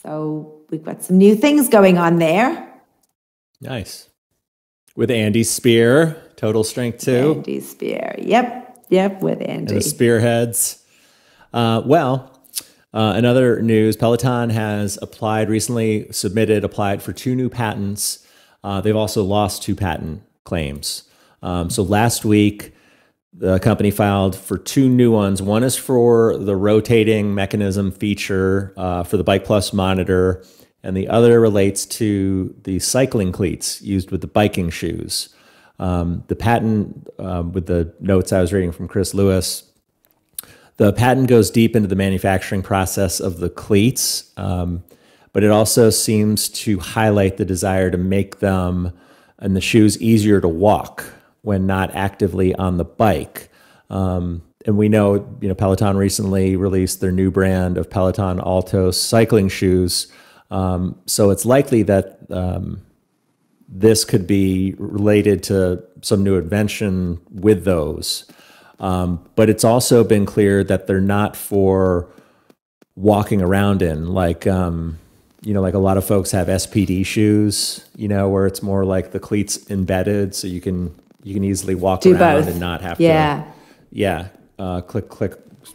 So we've got some new things going on there. Nice. With Andy Speer, Total Strength two. Andy Speer, yep, yep, with Andy. And the Spearheads. Uh, well, uh, in other news, Peloton has applied recently, submitted, applied for two new patents. Uh, they've also lost two patent claims. Um, so last week, the company filed for two new ones. One is for the rotating mechanism feature uh, for the Bike Plus monitor, and the other relates to the cycling cleats used with the biking shoes. Um, the patent, uh, with the notes I was reading from Chris Lewis, the patent goes deep into the manufacturing process of the cleats, um, but it also seems to highlight the desire to make them and the shoes easier to walk when not actively on the bike. Um, and we know, you know, Peloton recently released their new brand of Peloton Altos cycling shoes. Um, so it's likely that um, this could be related to some new invention with those. Um, but it's also been clear that they're not for walking around in, like, um, you know, like a lot of folks have S P D shoes, you know, where it's more like the cleats embedded. So you can, you can easily walk Do around both. and not have yeah. to, yeah, uh, click, click,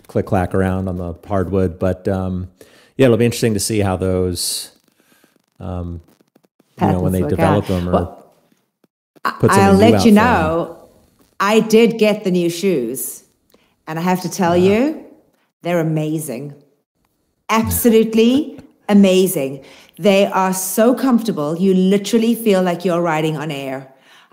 click, clack around on the hardwood. But, um, yeah, it'll be interesting to see how those, um, you know, when they develop out. them or well, put I'll let you know, I did get the new shoes and I have to tell wow. you, they're amazing. Absolutely amazing. They are so comfortable. You literally feel like you're riding on air.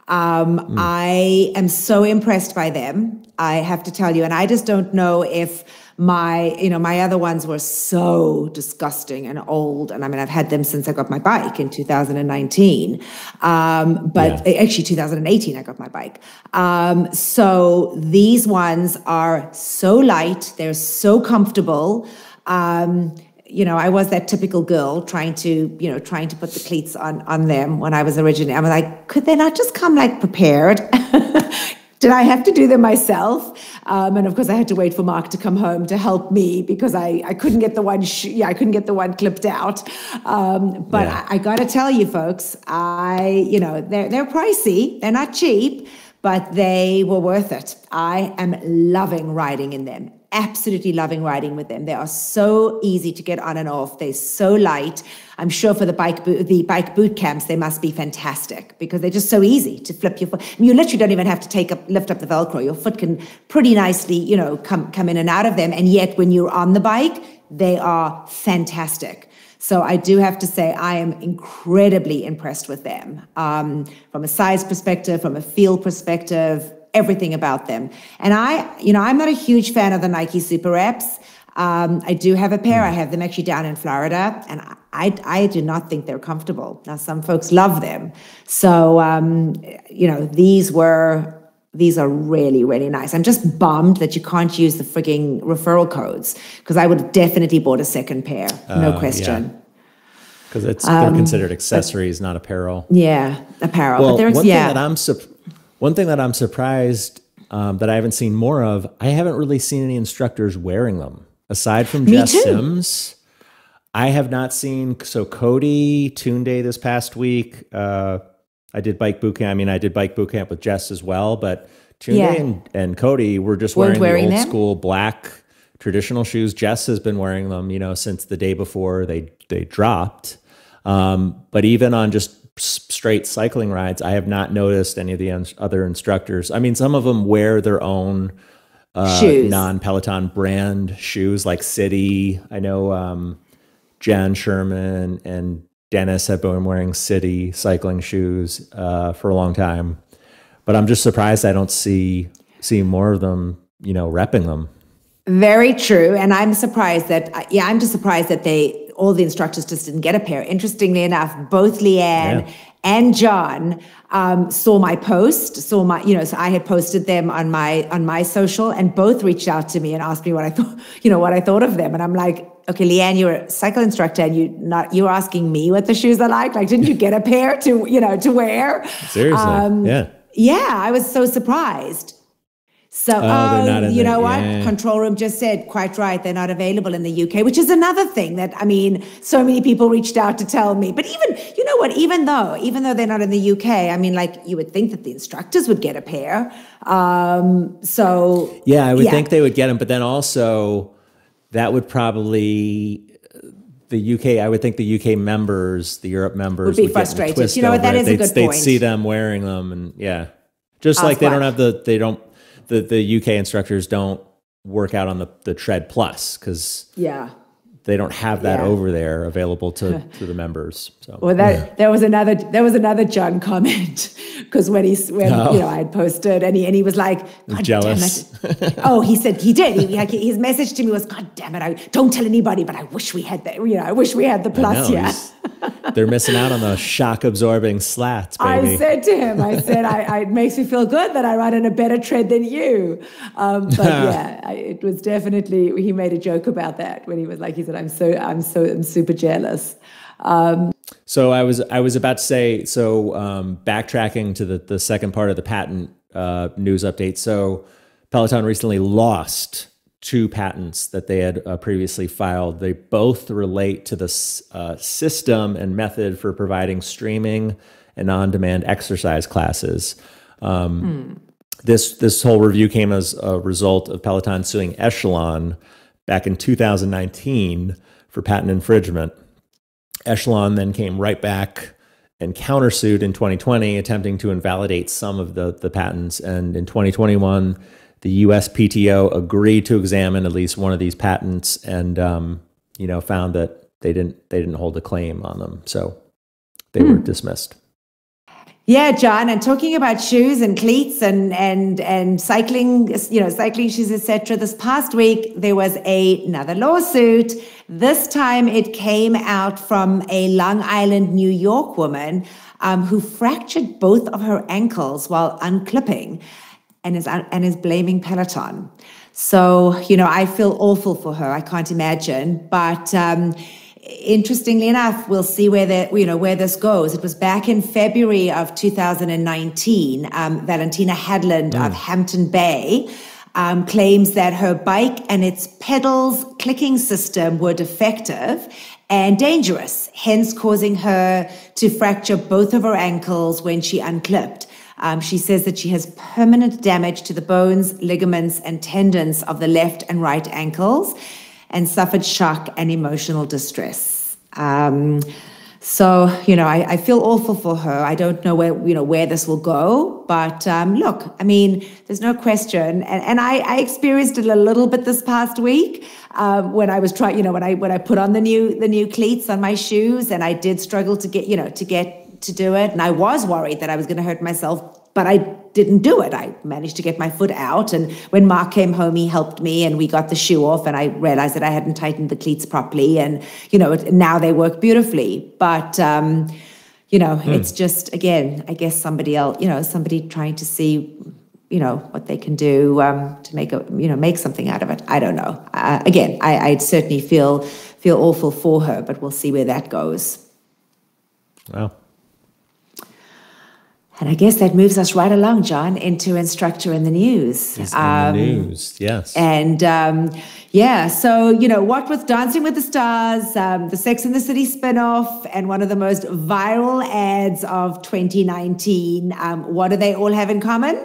Um, mm. I am so impressed by them, I have to tell you. And I just don't know if my, you know, my other ones were so disgusting and old. And I mean, I've had them since I got my bike in two thousand nineteen. Um, but yeah. actually two thousand eighteen, I got my bike. Um, so these ones are so light. They're so comfortable. Um, you know, I was that typical girl trying to, you know, trying to put the cleats on, on them when I was originally, I'm like, could they not just come like prepared? Did I have to do them myself? Um, and of course I had to wait for Mark to come home to help me because I, I couldn't get the one, sh yeah, I couldn't get the one clipped out. Um, but yeah. I, I gotta tell you folks, I, you know, they're, they're pricey, they're not cheap, but they were worth it. I am loving riding in them. Absolutely loving riding with them. They are so easy to get on and off. They're so light. I'm sure for the bike the bike boot camps, they must be fantastic because they're just so easy to flip your foot. I mean, you literally don't even have to take up lift up the Velcro. Your foot can pretty nicely, you know, come come in and out of them. And yet, when you're on the bike, they are fantastic. So I do have to say I am incredibly impressed with them um, from a size perspective, from a feel perspective. Everything about them. And I, you know, I'm not a huge fan of the Nike Super Reps. Um, I do have a pair. I have them actually down in Florida, and I, I, I do not think they're comfortable. Now, some folks love them. So, um, you know, these were, these are really, really nice. I'm just bummed that you can't use the frigging referral codes because I would have definitely bought a second pair. No uh, question. Yeah. Because it's um, they're considered accessories, but, not apparel. Yeah, apparel. Well, but there's, one yeah. thing that I'm surprised. One thing that I'm surprised um, that I haven't seen more of, I haven't really seen any instructors wearing them. Aside from Jess Sims, I have not seen, so Cody, Tunde this past week, uh, I did bike boot camp. I mean, I did bike boot camp with Jess as well, but Tunde yeah. and, and Cody were just wearing, wearing the old them? school black traditional shoes. Jess has been wearing them, you know, since the day before they, they dropped. Um, but even on just straight cycling rides, I have not noticed any of the other instructors. I mean, some of them wear their own uh, non-Peloton brand shoes, like City. I know um, Jan Sherman and Dennis have been wearing City cycling shoes uh, for a long time. But I'm just surprised I don't see, see more of them, you know, repping them. Very true. And I'm surprised that, yeah, I'm just surprised that they, all the instructors just didn't get a pair. Interestingly enough, both Leanne yeah. and John um, saw my post, saw my, you know, so I had posted them on my, on my social, and both reached out to me and asked me what I thought, you know, what I thought of them. And I'm like, okay, Leanne, you're a cycle instructor and you not, you're asking me what the shoes are like, like, didn't you get a pair to, you know, to wear? Seriously. Um, yeah. Yeah. I was so surprised. So, oh, oh you the, know what? Yeah. Control Room just said, quite right, they're not available in the U K, which is another thing that, I mean, so many people reached out to tell me. But even, you know what, even though, even though they're not in the U K, I mean, like, you would think that the instructors would get a pair. Um, so, yeah, I would yeah. think they would get them. But then also, that would probably, the U K, I would think the U K members, the Europe members would be would frustrated. You know what, that is it. a good they'd, point. They'd see them wearing them. And yeah, just I'll like they what? don't have the, they don't. The, the U K instructors don't work out on the, the Tread Plus because yeah. they don't have that yeah. over there available to, to the members. So well, that yeah. there was another there was another John comment because when he when oh. you know I had posted and he and he was like, God jealous. Damn it. Oh, he said he did. He, like, his message to me was, God damn it! I don't tell anybody, but I wish we had the you know I wish we had the Plus. Yeah, They're missing out on those shock absorbing slats, baby. I said to him, I said, I, I, it makes me feel good that I run in a better tread than you. Um, but yeah, I, it was definitely, he made a joke about that when he was like, he said, I'm so, I'm so, I'm super jealous. Um, so I was, I was about to say, so um, backtracking to the, the second part of the patent uh, news update. So Peloton recently lost two patents that they had uh, previously filed. They both relate to the uh, system and method for providing streaming and on-demand exercise classes. Um, mm. This this whole review came as a result of Peloton suing Echelon back in two thousand nineteen for patent infringement. Echelon then came right back and countersued in twenty twenty, attempting to invalidate some of the, the patents. And in twenty twenty-one, the U S P T O agreed to examine at least one of these patents, and um, you know, found that they didn't they didn't hold a claim on them, so they mm. were dismissed. Yeah, John. And talking about shoes and cleats and and and cycling, you know, cycling shoes, et cetera. This past week there was a, another lawsuit. This time it came out from a Long Island, New York woman um, who fractured both of her ankles while unclipping. And is, and is blaming Peloton. So, you know, I feel awful for her. I can't imagine. But um, interestingly enough, we'll see where the, you know, where this goes. It was back in February of two thousand nineteen. Um, Valentina Hadland mm. of Hampton Bay um, claims that her bike and its pedals clicking system were defective and dangerous, hence causing her to fracture both of her ankles when she unclipped. Um, she says that she has permanent damage to the bones, ligaments, and tendons of the left and right ankles, and suffered shock and emotional distress. Um, so, you know, I, I feel awful for her. I don't know where, you know, where this will go. But um, look, I mean, there's no question. And, and I, I experienced it a little bit this past week um, when I was trying, you know, when I when I put on the new the new cleats on my shoes, and I did struggle to get, you know, to get. to do it. And I was worried that I was going to hurt myself, but I didn't do it. I managed to get my foot out. And when Mark came home, he helped me and we got the shoe off, and I realized that I hadn't tightened the cleats properly. And, you know, now they work beautifully, but, um, you know, mm. it's just, again, I guess somebody else, you know, somebody trying to see, you know, what they can do um, to make a, you know, make something out of it. I don't know. Uh, again, I, I'd certainly feel, feel awful for her, but we'll see where that goes. Wow. And I guess that moves us right along, John, into Instructor in the News. It's um, in the news, yes. And um, yeah, so, you know, what with Dancing with the Stars, um, the Sex and the City spinoff, and one of the most viral ads of twenty nineteen, um, what do they all have in common?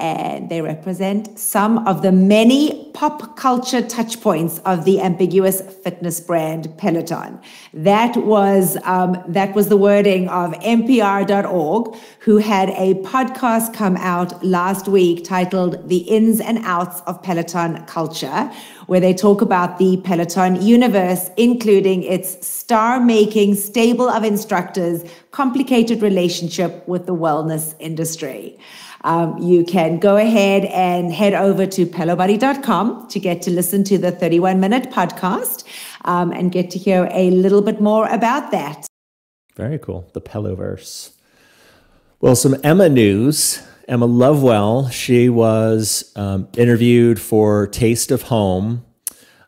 And they represent some of the many pop culture touch points of the ambiguous fitness brand Peloton. That was um, that was the wording of N P R dot org, who had a podcast come out last week titled The Ins and Outs of Peloton Culture, where they talk about the Peloton universe, including its star-making stable of instructors, complicated relationship with the wellness industry. Um, you can go ahead and head over to pelo buddy dot com to get to listen to the thirty-one minute podcast um, and get to hear a little bit more about that. Very cool. The Peloverse. Well, some Emma news. Emma Lovewell, she was um, interviewed for Taste of Home,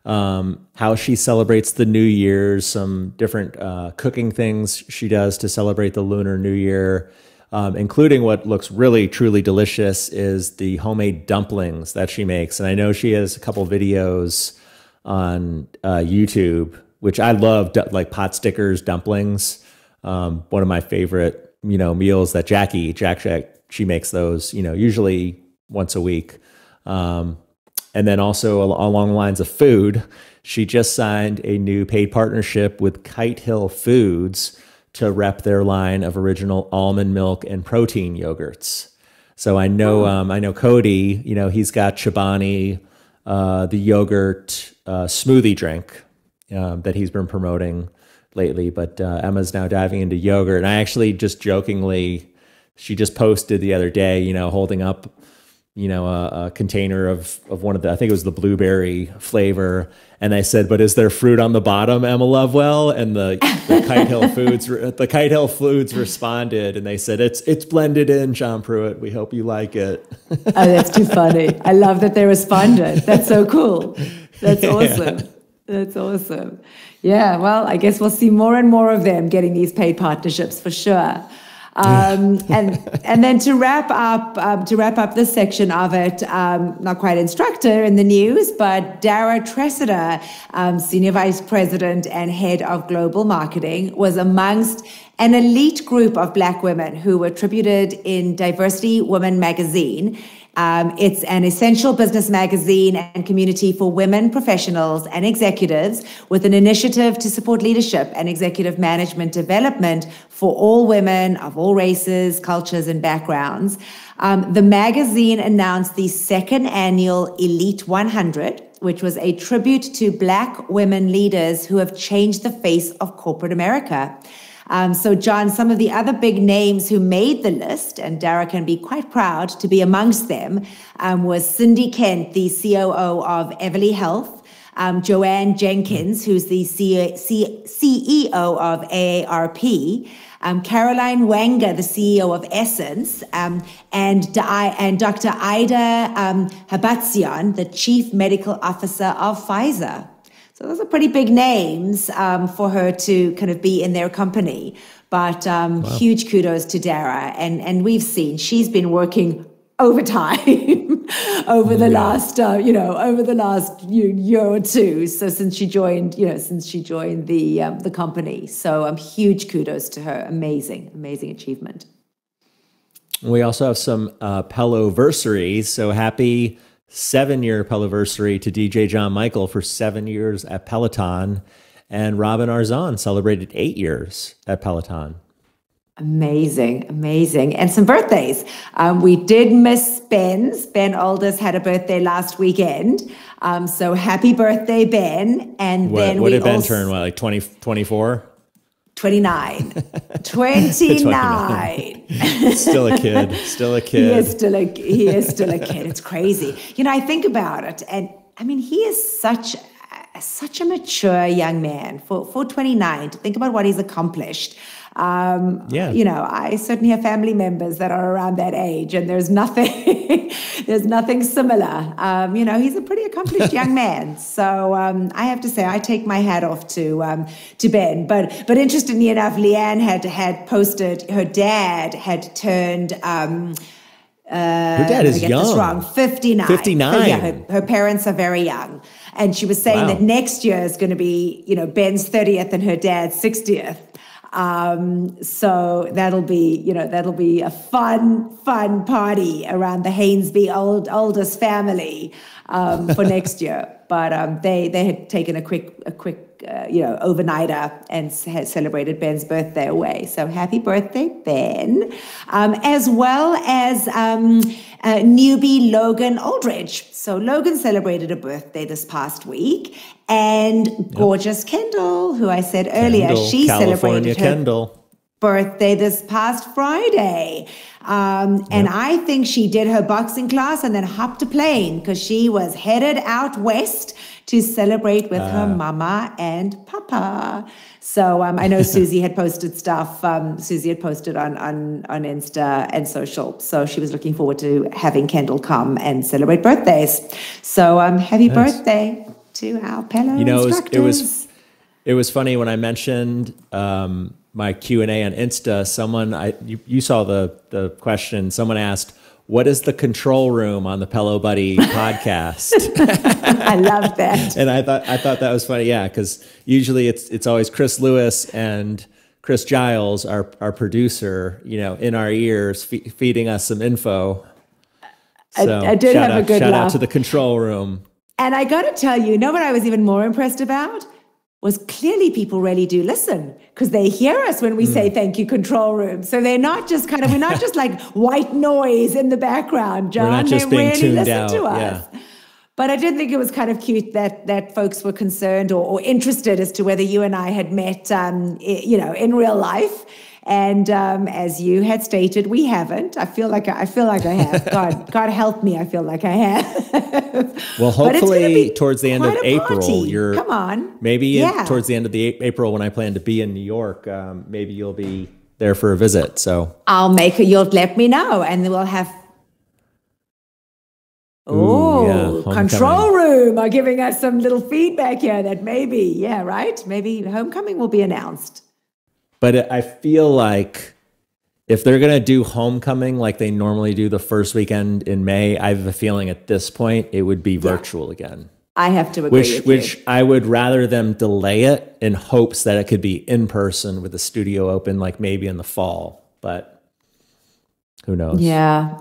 um, how she celebrates the New Year's, some different uh, cooking things she does to celebrate the Lunar New Year. Um, including what looks really, truly delicious is the homemade dumplings that she makes. And I know she has a couple videos on uh, YouTube, which I love, like pot stickers, dumplings. Um, one of my favorite, you know, meals that Jackie, Jack Jack, she makes those, you know, usually once a week. Um, and then also along the lines of food, she just signed a new paid partnership with Kite Hill Foods to rep their line of original almond milk and protein yogurts. So I know, um, I know Cody, you know, he's got Chobani, uh, the yogurt uh, smoothie drink uh, that he's been promoting lately, but uh, Emma's now diving into yogurt. And I actually just jokingly, she just posted the other day, you know, holding up you know, a, a container of, of one of the, I think it was the blueberry flavor. And I said, but is there fruit on the bottom, Emma Lovewell? And the, the Kite Hill Foods, the Kite Hill Foods responded and they said, it's, it's blended in, John Pruitt. We hope you like it. Oh, that's too funny. I love that they responded. That's so cool. That's awesome. Yeah. That's awesome. Yeah. Well, I guess we'll see more and more of them getting these paid partnerships for sure. um, and, and then to wrap up, um, to wrap up this section of it, um, not quite instructor in the news, but Dara Treseder, um, Senior Vice President and Head of Global Marketing, was amongst an elite group of Black women who were tributed in Diversity Women magazine. Um, it's an essential business magazine and community for women professionals and executives with an initiative to support leadership and executive management development for all women of all races, cultures, and backgrounds. Um, the magazine announced the second annual Elite one hundred, which was a tribute to Black women leaders who have changed the face of corporate America. Um, so, John, some of the other big names who made the list, and Dara can be quite proud to be amongst them, um, was Cindy Kent, the C O O of Everly Health, um, Joanne Jenkins, who's the C E O of A A R P, um, Caroline Wanger, the C E O of Essence, um, and, and Doctor Ida um, Habatsian, the Chief Medical Officer of Pfizer. So those are pretty big names um, for her to kind of be in their company. But um, wow. Huge kudos to Dara. And, and we've seen she's been working overtime over the yeah. last, uh, you know, over the last year or two. So since she joined, you know, since she joined the, um, the company. So um, huge kudos to her. Amazing, amazing achievement. We also have some uh, Peloversaries. So happy seven-year Peloversary to D J John Michael for seven years at Peloton, and Robin Arzon celebrated eight years at Peloton. Amazing, amazing. And some birthdays. Um, we did miss Ben's. Ben Alldis had a birthday last weekend. Um, so happy birthday, Ben. And what, then what we did Ben also turn, what, like twenty, twenty-four? twenty-nine. twenty-nine. Still a kid. Still a kid. He is still a, he is still a kid. It's crazy. You know, I think about it, and I mean, he is such a, such a mature young man for, for twenty-nine, to think about what he's accomplished. Um, yeah. You know, I certainly have family members that are around that age, and there's nothing, there's nothing similar. Um, you know, he's a pretty accomplished young man. So um, I have to say, I take my hat off to um, to Ben. But but interestingly enough, Leanne had had posted her dad had turned. Um, Uh, her dad is young. This wrong. fifty-nine. fifty-nine. So, yeah, her, her parents are very young. And she was saying wow. that next year is going to be, you know, Ben's thirtieth and her dad's sixtieth. Um, so that'll be, you know, that'll be a fun, fun party around the Hainsby old, oldest family, um, for next year. But, um, they, they had taken a quick, a quick, uh, you know, overnighter and had celebrated Ben's birthday away. So happy birthday, Ben. Um, as well as, um, uh, newbie Logan Aldridge. So Logan celebrated a birthday this past week. And gorgeous yep. Kendall, who I said earlier, Kendall, she California celebrated her Kendall. birthday this past Friday. Um, yep. And I think she did her boxing class and then hopped a plane because she was headed out west to celebrate with uh, her mama and papa. So um, I know Susie had posted stuff. Um, Susie had posted on, on, on Insta and social. So she was looking forward to having Kendall come and celebrate birthdays. So um, happy nice. birthday. To our Pelo you know, instructors. It was it was funny when I mentioned um, my Q and A on Insta. Someone I you, you saw the the question. Someone asked, "What is the control room on the Pelo Buddy podcast?" I love that, and I thought I thought that was funny. Yeah, because usually it's it's always Chris Lewis and Chris Giles, our our producer, you know, in our ears, fe feeding us some info. So I, I did have out, a good shout laugh. out to the control room. And I got to tell you, you know what I was even more impressed about? Was clearly people really do listen because they hear us when we mm. say, thank you, control room. So they're not just kind of, we're not just like white noise in the background, John. We're not just they being really tuned listen out. to us. Yeah. But I did think it was kind of cute that that folks were concerned or, or interested as to whether you and I had met, um, you know, in real life. And um, as you had stated, we haven't. I feel like I, I feel like I have. God, God help me. I feel like I have. Well, hopefully towards the end of April, you're come on. Maybe yeah. in, towards the end of the April, when I plan to be in New York, um, maybe you'll be there for a visit. So I'll make a. You'll let me know, and we'll have. Oh, yeah, control room are giving us some little feedback here that maybe, yeah, right? Maybe homecoming will be announced. But I feel like if they're going to do homecoming like they normally do the first weekend in May, I have a feeling at this point it would be virtual yeah. again. I have to agree which, with Which you. I would rather them delay it in hopes that it could be in person with the studio open like maybe in the fall. But who knows? Yeah.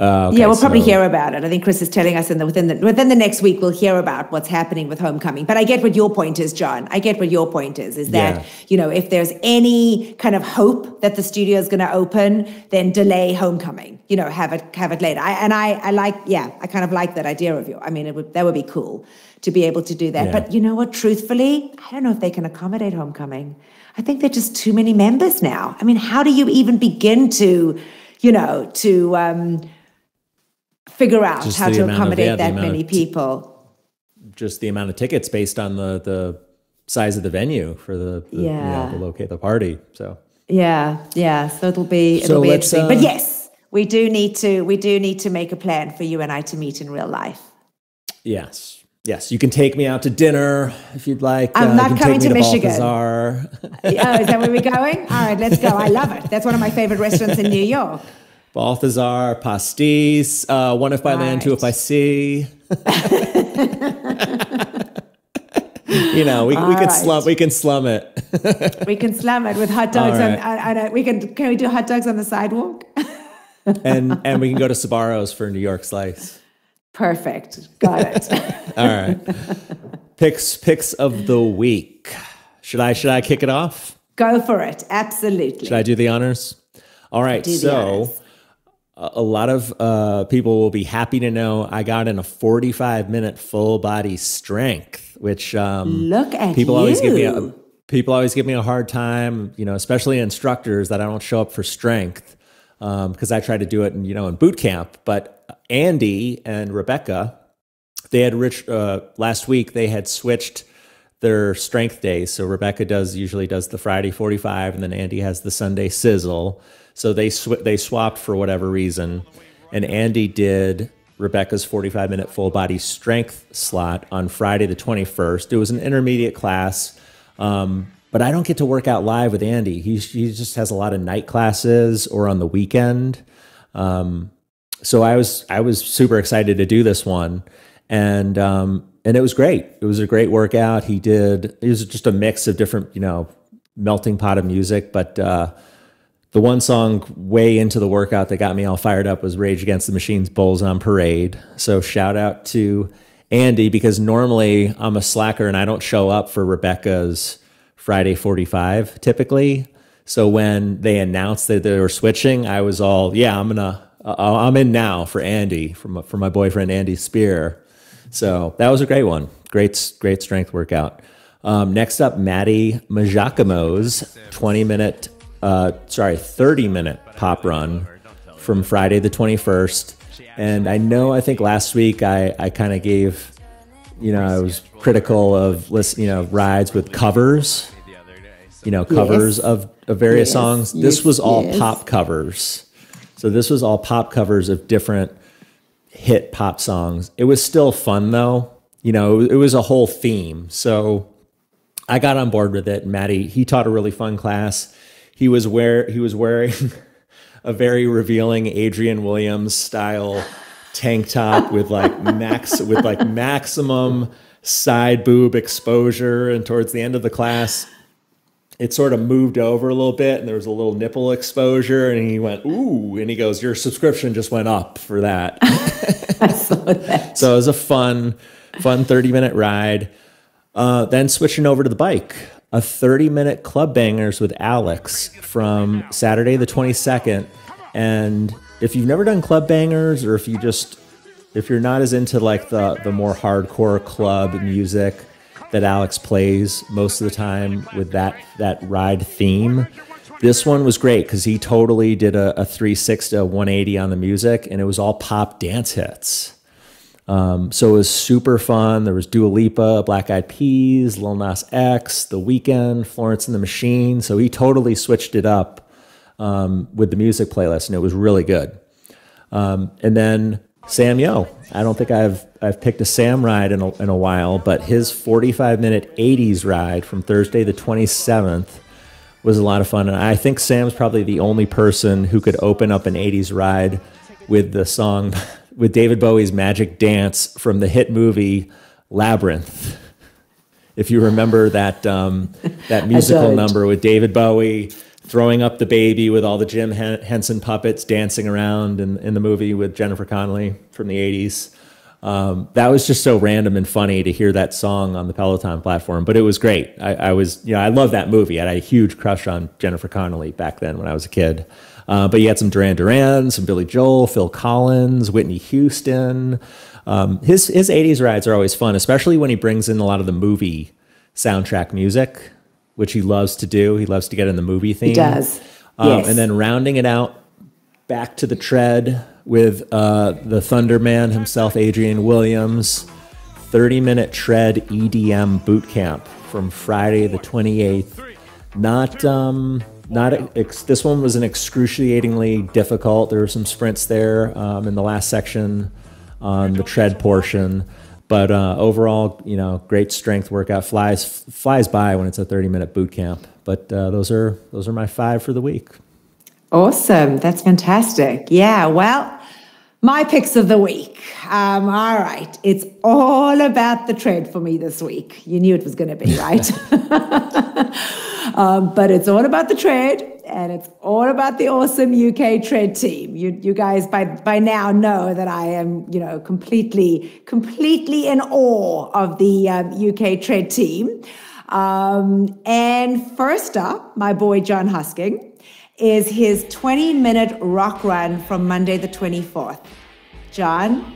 Uh, okay, yeah, we'll so. probably hear about it. I think Chris is telling us in the, within the within the next week we'll hear about what's happening with homecoming. But I get what your point is, John. I get what your point is, is that, yeah. you know, if there's any kind of hope that the studio is going to open, then delay homecoming, you know, have it have it later. I, and I, I like, yeah, I kind of like that idea of you. I mean, it would, that would be cool to be able to do that. Yeah. But you know what, truthfully, I don't know if they can accommodate homecoming. I think they're just too many members now. I mean, how do you even begin to, you know, to... Um, figure out just how to accommodate of, yeah, that many people. Just the amount of tickets based on the the size of the venue for the, the yeah you know, to locate the party. So yeah, yeah. So it'll be it'll so be interesting. Uh, but yes, we do need to we do need to make a plan for you and I to meet in real life. Yes, yes. You can take me out to dinner if you'd like. I'm uh, not you can coming take me to, to Michigan. Oh, is that where we're going? All right, let's go. I love it. That's one of my favorite restaurants in New York. Balthazar, pastis, uh, one if I right. land, two if I see. You know, we, we could right. slum, we can slum it. We can slum it with hot dogs. Right. On, on, on a, we can, can we do hot dogs on the sidewalk? and and we can go to Sbarro's for a New York slice. Perfect. Got it. All right. Picks, picks of the week. Should I, should I kick it off? Go for it. Absolutely. Should I do the honors? All right. So a lot of uh, people will be happy to know I got in a forty-five minute full body strength, which um, look at people you. always give me a, people always give me a hard time, you know, especially instructors that I don't show up for strength because um, I try to do it, in, you know, in boot camp. But Andy and Rebecca, they had rich uh, last week. They had switched their strength days. So Rebecca does usually does the Friday forty-five, and then Andy has the Sunday sizzle. So they sw they swapped for whatever reason, and Andy did Rebecca's forty-five minute full body strength slot on Friday the twenty-first. It was an intermediate class, um, but I don't get to work out live with Andy. He, he just has a lot of night classes or on the weekend. Um, so I was I was super excited to do this one, and um, and it was great. It was a great workout. He did. It was just a mix of different, you know, melting pot of music, but. Uh, The one song way into the workout that got me all fired up was Rage Against the Machine's Bulls on Parade. So shout out to Andy, because normally I'm a slacker and I don't show up for Rebecca's Friday forty-five typically. So when they announced that they were switching, I was all, yeah, I'm gonna, uh, I'm in now for Andy, from for my boyfriend Andy Speer. So that was a great one. Great, great strength workout. Um, next up, Maddie Majacomo's twenty minute Uh, sorry, thirty minute pop run from Friday the twenty-first. And I know, I think last week I, I kind of gave, you know, I was critical of, listen, you know, rides with covers, you know, covers yes. of, of various yes. songs. Yes. This was all yes. pop covers. So this was all pop covers of different hit pop songs. It was still fun though. You know, it, it was a whole theme. So I got on board with it. Maddie, he taught a really fun class. He was wear he was wearing a very revealing Adrian Williams style tank top with like max with like maximum side boob exposure, and towards the end of the class it sort of moved over a little bit and there was a little nipple exposure, and he went, "Ooh," and he goes, "Your subscription just went up for that." I saw that. So it was a fun fun thirty minute ride. Uh, then switching over to the bike. A thirty minute club bangers with Alex from Saturday the twenty-second. And if you've never done club bangers, or if you just, if you're not as into like the, the more hardcore club music, that Alex plays most of the time with that that ride theme. This one was great because he totally did a, a three sixty, a one eighty on the music, and it was all pop dance hits. Um, so it was super fun. There was Dua Lipa, Black Eyed Peas, Lil Nas X, The Weeknd, Florence and the Machine. So he totally switched it up um, with the music playlist, and it was really good. Um, and then Sam Yo. I don't think I've I've picked a Sam ride in a, in a while, but his forty-five minute eighties ride from Thursday the twenty-seventh was a lot of fun. And I think Sam's probably the only person who could open up an eighties ride with the song, with David Bowie's Magic Dance from the hit movie Labyrinth. If you remember that, um, that musical number with David Bowie throwing up the baby with all the Jim Henson puppets dancing around in, in the movie with Jennifer Connelly from the eighties. Um, that was just so random and funny to hear that song on the Peloton platform, but it was great. I, I was, you know, I love that movie. I had a huge crush on Jennifer Connelly back then when I was a kid. Uh, but you had some Duran Duran, some Billy Joel, Phil Collins, Whitney Houston. Um, his, his eighties rides are always fun, especially when he brings in a lot of the movie soundtrack music, which he loves to do. He loves to get in the movie theme. He does. Um, yes. And then rounding it out, back to the tread with uh, the Thunderman himself, Adrian Williams, thirty minute tread E D M boot camp from Friday the twenty-eighth. Not, um, not ex this one was an excruciatingly difficult. There were some sprints there um, in the last section on the tread portion. But uh, overall, you know, great strength workout. Flies flies by when it's a thirty minute boot camp. But uh, those are those are my five for the week. Awesome, that's fantastic. Yeah, well, my picks of the week. Um, all right, it's all about the tread for me this week. You knew it was going to be, right? um, but it's all about the tread. And it's all about the awesome U K tread team. You, you guys by, by now know that I am, you know, completely, completely in awe of the um, U K tread team. Um, and first up, my boy John Hosking is his twenty minute rock run from Monday the twenty-fourth. John,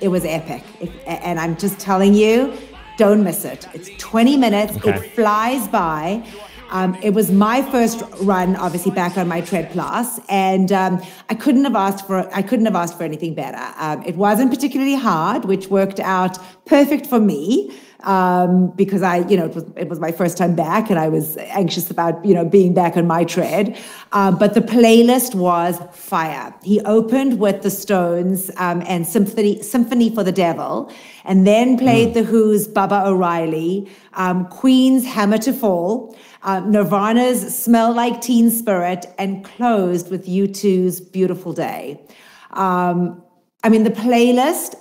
it was epic. If, and I'm just telling you, don't miss it. It's twenty minutes, okay. It flies by. Um, it was my first run, obviously, back on my Tread Plus, and um, I couldn't have asked for I couldn't have asked for anything better. Um, it wasn't particularly hard, which worked out perfect for me um, because I, you know, it was it was my first time back, and I was anxious about you know being back on my tread. Um, but the playlist was fire. He opened with the Stones um, and Symphony Symphony for the Devil, and then played mm. the Who's Bubba O'Reilly, um, Queen's Hammer to Fall. Um, Nirvana's Smell Like Teen Spirit, and closed with U two's Beautiful Day. Um, I mean, the playlist,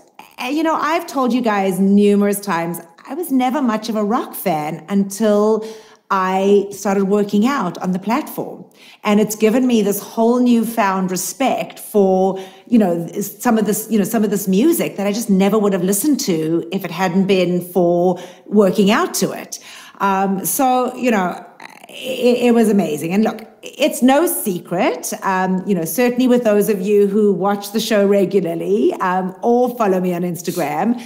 you know, I've told you guys numerous times, I was never much of a rock fan until I started working out on the platform. And it's given me this whole newfound respect for, you know, some of this, you know, some of this music that I just never would have listened to if it hadn't been for working out to it. Um, so, you know, it, it was amazing. And look, it's no secret, um, you know, certainly with those of you who watch the show regularly um, or follow me on Instagram,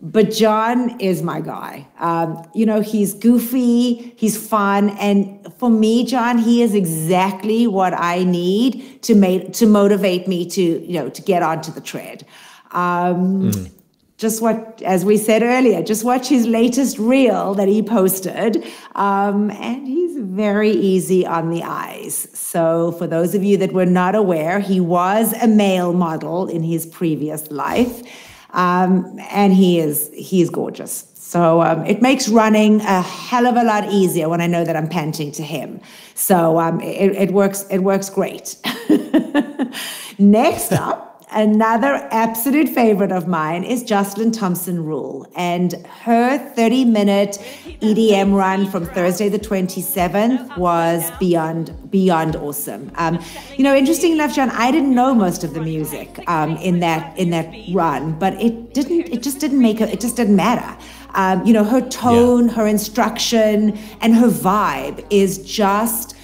but John is my guy. Um, you know, he's goofy, he's fun. And for me, John, he is exactly what I need to make, to motivate me to, you know, to get onto the tread. Um, mm. Just what, as we said earlier, just watch his latest reel that he posted. Um, and he's very easy on the eyes. So for those of you that were not aware, he was a male model in his previous life. Um, and he is, he is gorgeous. So um, it makes running a hell of a lot easier when I know that I'm panting to him. So um, it, it works, it works great. Next up. Another absolute favorite of mine is Jocelyn Thompson Rule, and her thirty minute E D M run from Thursday the twenty-seventh was beyond beyond awesome. Um, you know, interesting enough, John, I didn't know most of the music um, in that in that run, but it didn't. It just didn't make it. It just didn't matter. Um, you know, her tone, yeah. her instruction, and her vibe is just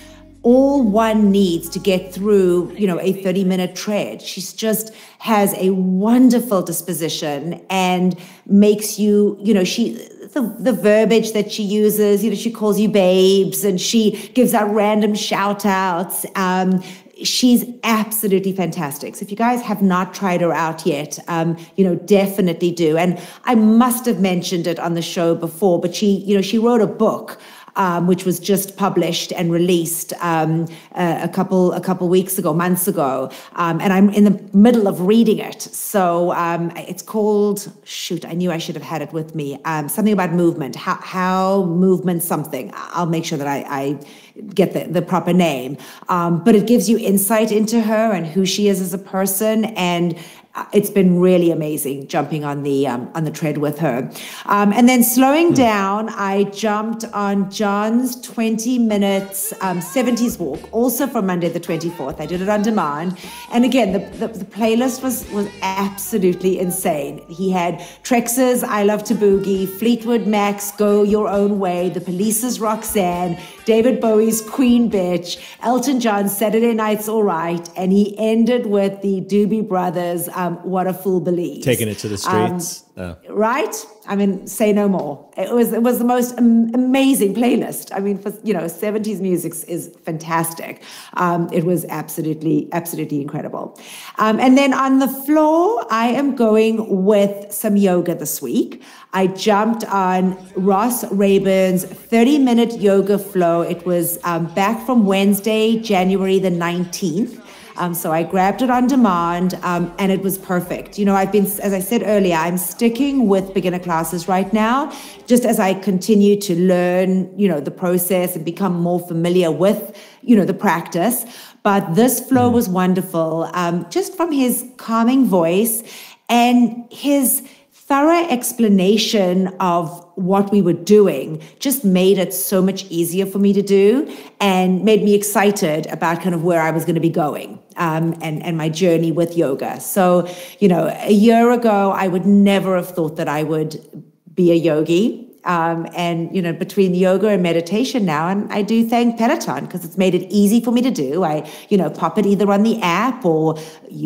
all one needs to get through, you know, a thirty minute tread. She's just has a wonderful disposition and makes you, you know, she, the, the verbiage that she uses, you know, she calls you babes and she gives out random shout outs. Um, she's absolutely fantastic. So if you guys have not tried her out yet, um, you know, definitely do. And I must have mentioned it on the show before, but she, you know, she wrote a book, Um, which was just published and released um, uh, a couple a couple weeks ago, months ago, um, and I'm in the middle of reading it. So um, it's called, shoot, I knew I should have had it with me. Um, something about movement, how how movement something. I'll make sure that I, I get the, the proper name. Um, but it gives you insight into her and who she is as a person, and it's been really amazing jumping on the um, on the tread with her. Um, and then slowing mm. down, I jumped on John's twenty minutes um, seventies walk, also from Monday the twenty-fourth. I did it on demand. And again, the, the, the playlist was was absolutely insane. He had Trex's I Love to Boogie, Fleetwood Mac's Go Your Own Way, The Police's Roxanne, David Bowie's Queen Bitch, Elton John's Saturday Night's All Right, and he ended with the Doobie Brothers' um, Um, What a Fool Believes. Taking it to the streets. Um, oh. Right? I mean, say no more. It was it was the most am- amazing playlist. I mean, for, you know, seventies music is fantastic. Um, it was absolutely, absolutely incredible. Um, and then on the floor, I am going with some yoga this week. I jumped on Ross Rayburn's thirty minute yoga flow. It was um, back from Wednesday, January the nineteenth. Um, so I grabbed it on demand, um, and it was perfect. You know, I've been, as I said earlier, I'm sticking with beginner classes right now, just as I continue to learn, you know, the process and become more familiar with, you know, the practice. But this flow was wonderful, um, just from his calming voice and his thorough explanation of what we were doing just made it so much easier for me to do and made me excited about kind of where I was going to be going um, and, and my journey with yoga. So, you know, a year ago, I would never have thought that I would be a yogi. Um, and, you know, between yoga and meditation now, and I do thank Peloton because it's made it easy for me to do. I, you know, pop it either on the app or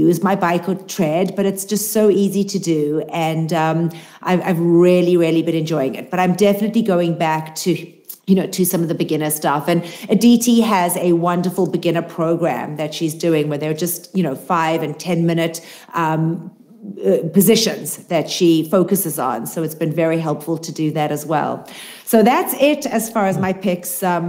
use my bike or tread, but it's just so easy to do. And um, I've, I've really, really been enjoying it. But I'm definitely going back to, you know, to some of the beginner stuff. And Aditi has a wonderful beginner program that she's doing where they're just, you know, five and ten minute um positions that she focuses on. So it's been very helpful to do that as well. So that's it as far as my picks. Um,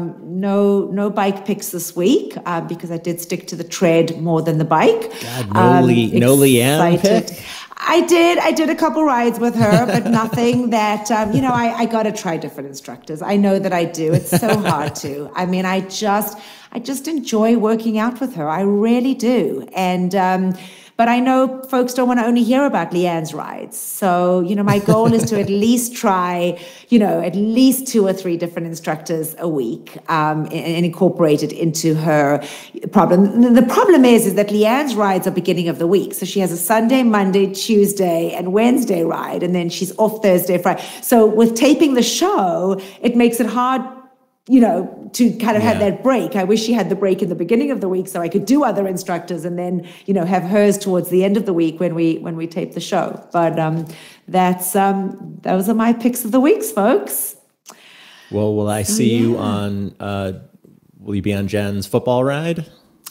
no no bike picks this week uh, because I did stick to the tread more than the bike. God, no, um, Le- no Leanne pick? I did. I did a couple rides with her, but nothing that, um, you know, I, I got to try different instructors. I know that I do. It's so hard to. I mean, I just, I just enjoy working out with her. I really do. And, um, but I know folks don't want to only hear about Leanne's rides. So, you know, my goal is to at least try, you know, at least two or three different instructors a week um, and, and incorporate it into her problem. The problem is, is that Leanne's rides are beginning of the week. So she has a Sunday, Monday, Tuesday, and Wednesday ride, and then she's off Thursday, Friday. So with taping the show, it makes it hard, you know, to kind of yeah. have that break. I wish she had the break in the beginning of the week so I could do other instructors and then, you know, have hers towards the end of the week when we when we tape the show. But um, that's um, those are my picks of the weeks, folks. Well, will I see oh, yeah. you on? Uh, will you be on Jen's football ride?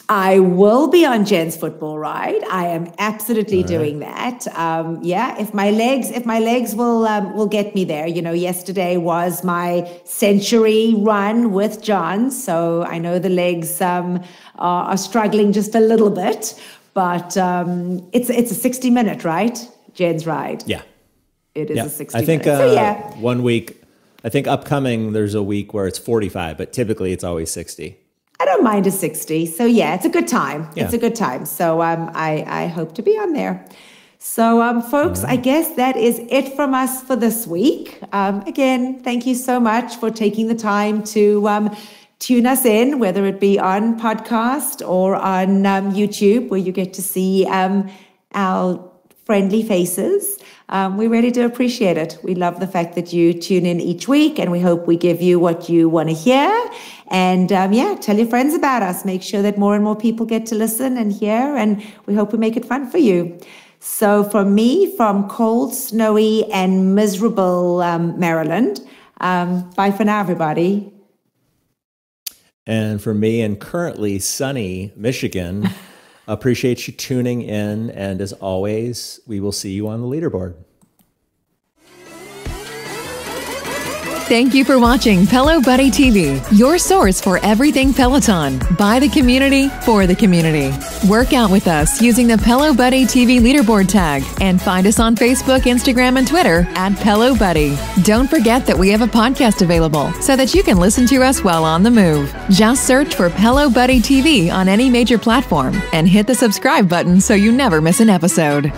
I will be on Jen's football ride. I am absolutely right. doing that. Um, yeah, if my legs, if my legs will um, will get me there. You know, yesterday was my century run with John, so I know the legs um, are, are struggling just a little bit. But um, it's it's a sixty minute, right? Jen's ride. Yeah, it is yeah. a sixty. I think minute. Uh, so, yeah. one week. I think upcoming there's a week where it's forty-five, but typically it's always sixty. I don't mind a sixty. So yeah, it's a good time. Yeah. It's a good time. So um, I, I hope to be on there. So um, folks, right. I guess that is it from us for this week. Um, again, thank you so much for taking the time to um, tune us in, whether it be on podcast or on um, YouTube, where you get to see um, our friendly faces. Um, we really do appreciate it. We love the fact that you tune in each week, and we hope we give you what you want to hear. And um, yeah, tell your friends about us. Make sure that more and more people get to listen and hear, and we hope we make it fun for you. So from me, from cold, snowy, and miserable um, Maryland, um, bye for now, everybody. And for me, and currently sunny Michigan, appreciate you tuning in. And as always, we will see you on the leaderboard. Thank you for watching Pelo Buddy T V, your source for everything Peloton, by the community, for the community. Work out with us using the Pelo Buddy T V leaderboard tag, and find us on Facebook, Instagram, and Twitter at Pelo Buddy. Don't forget that we have a podcast available so that you can listen to us while on the move. Just search for Pelo Buddy T V on any major platform and hit the subscribe button so you never miss an episode.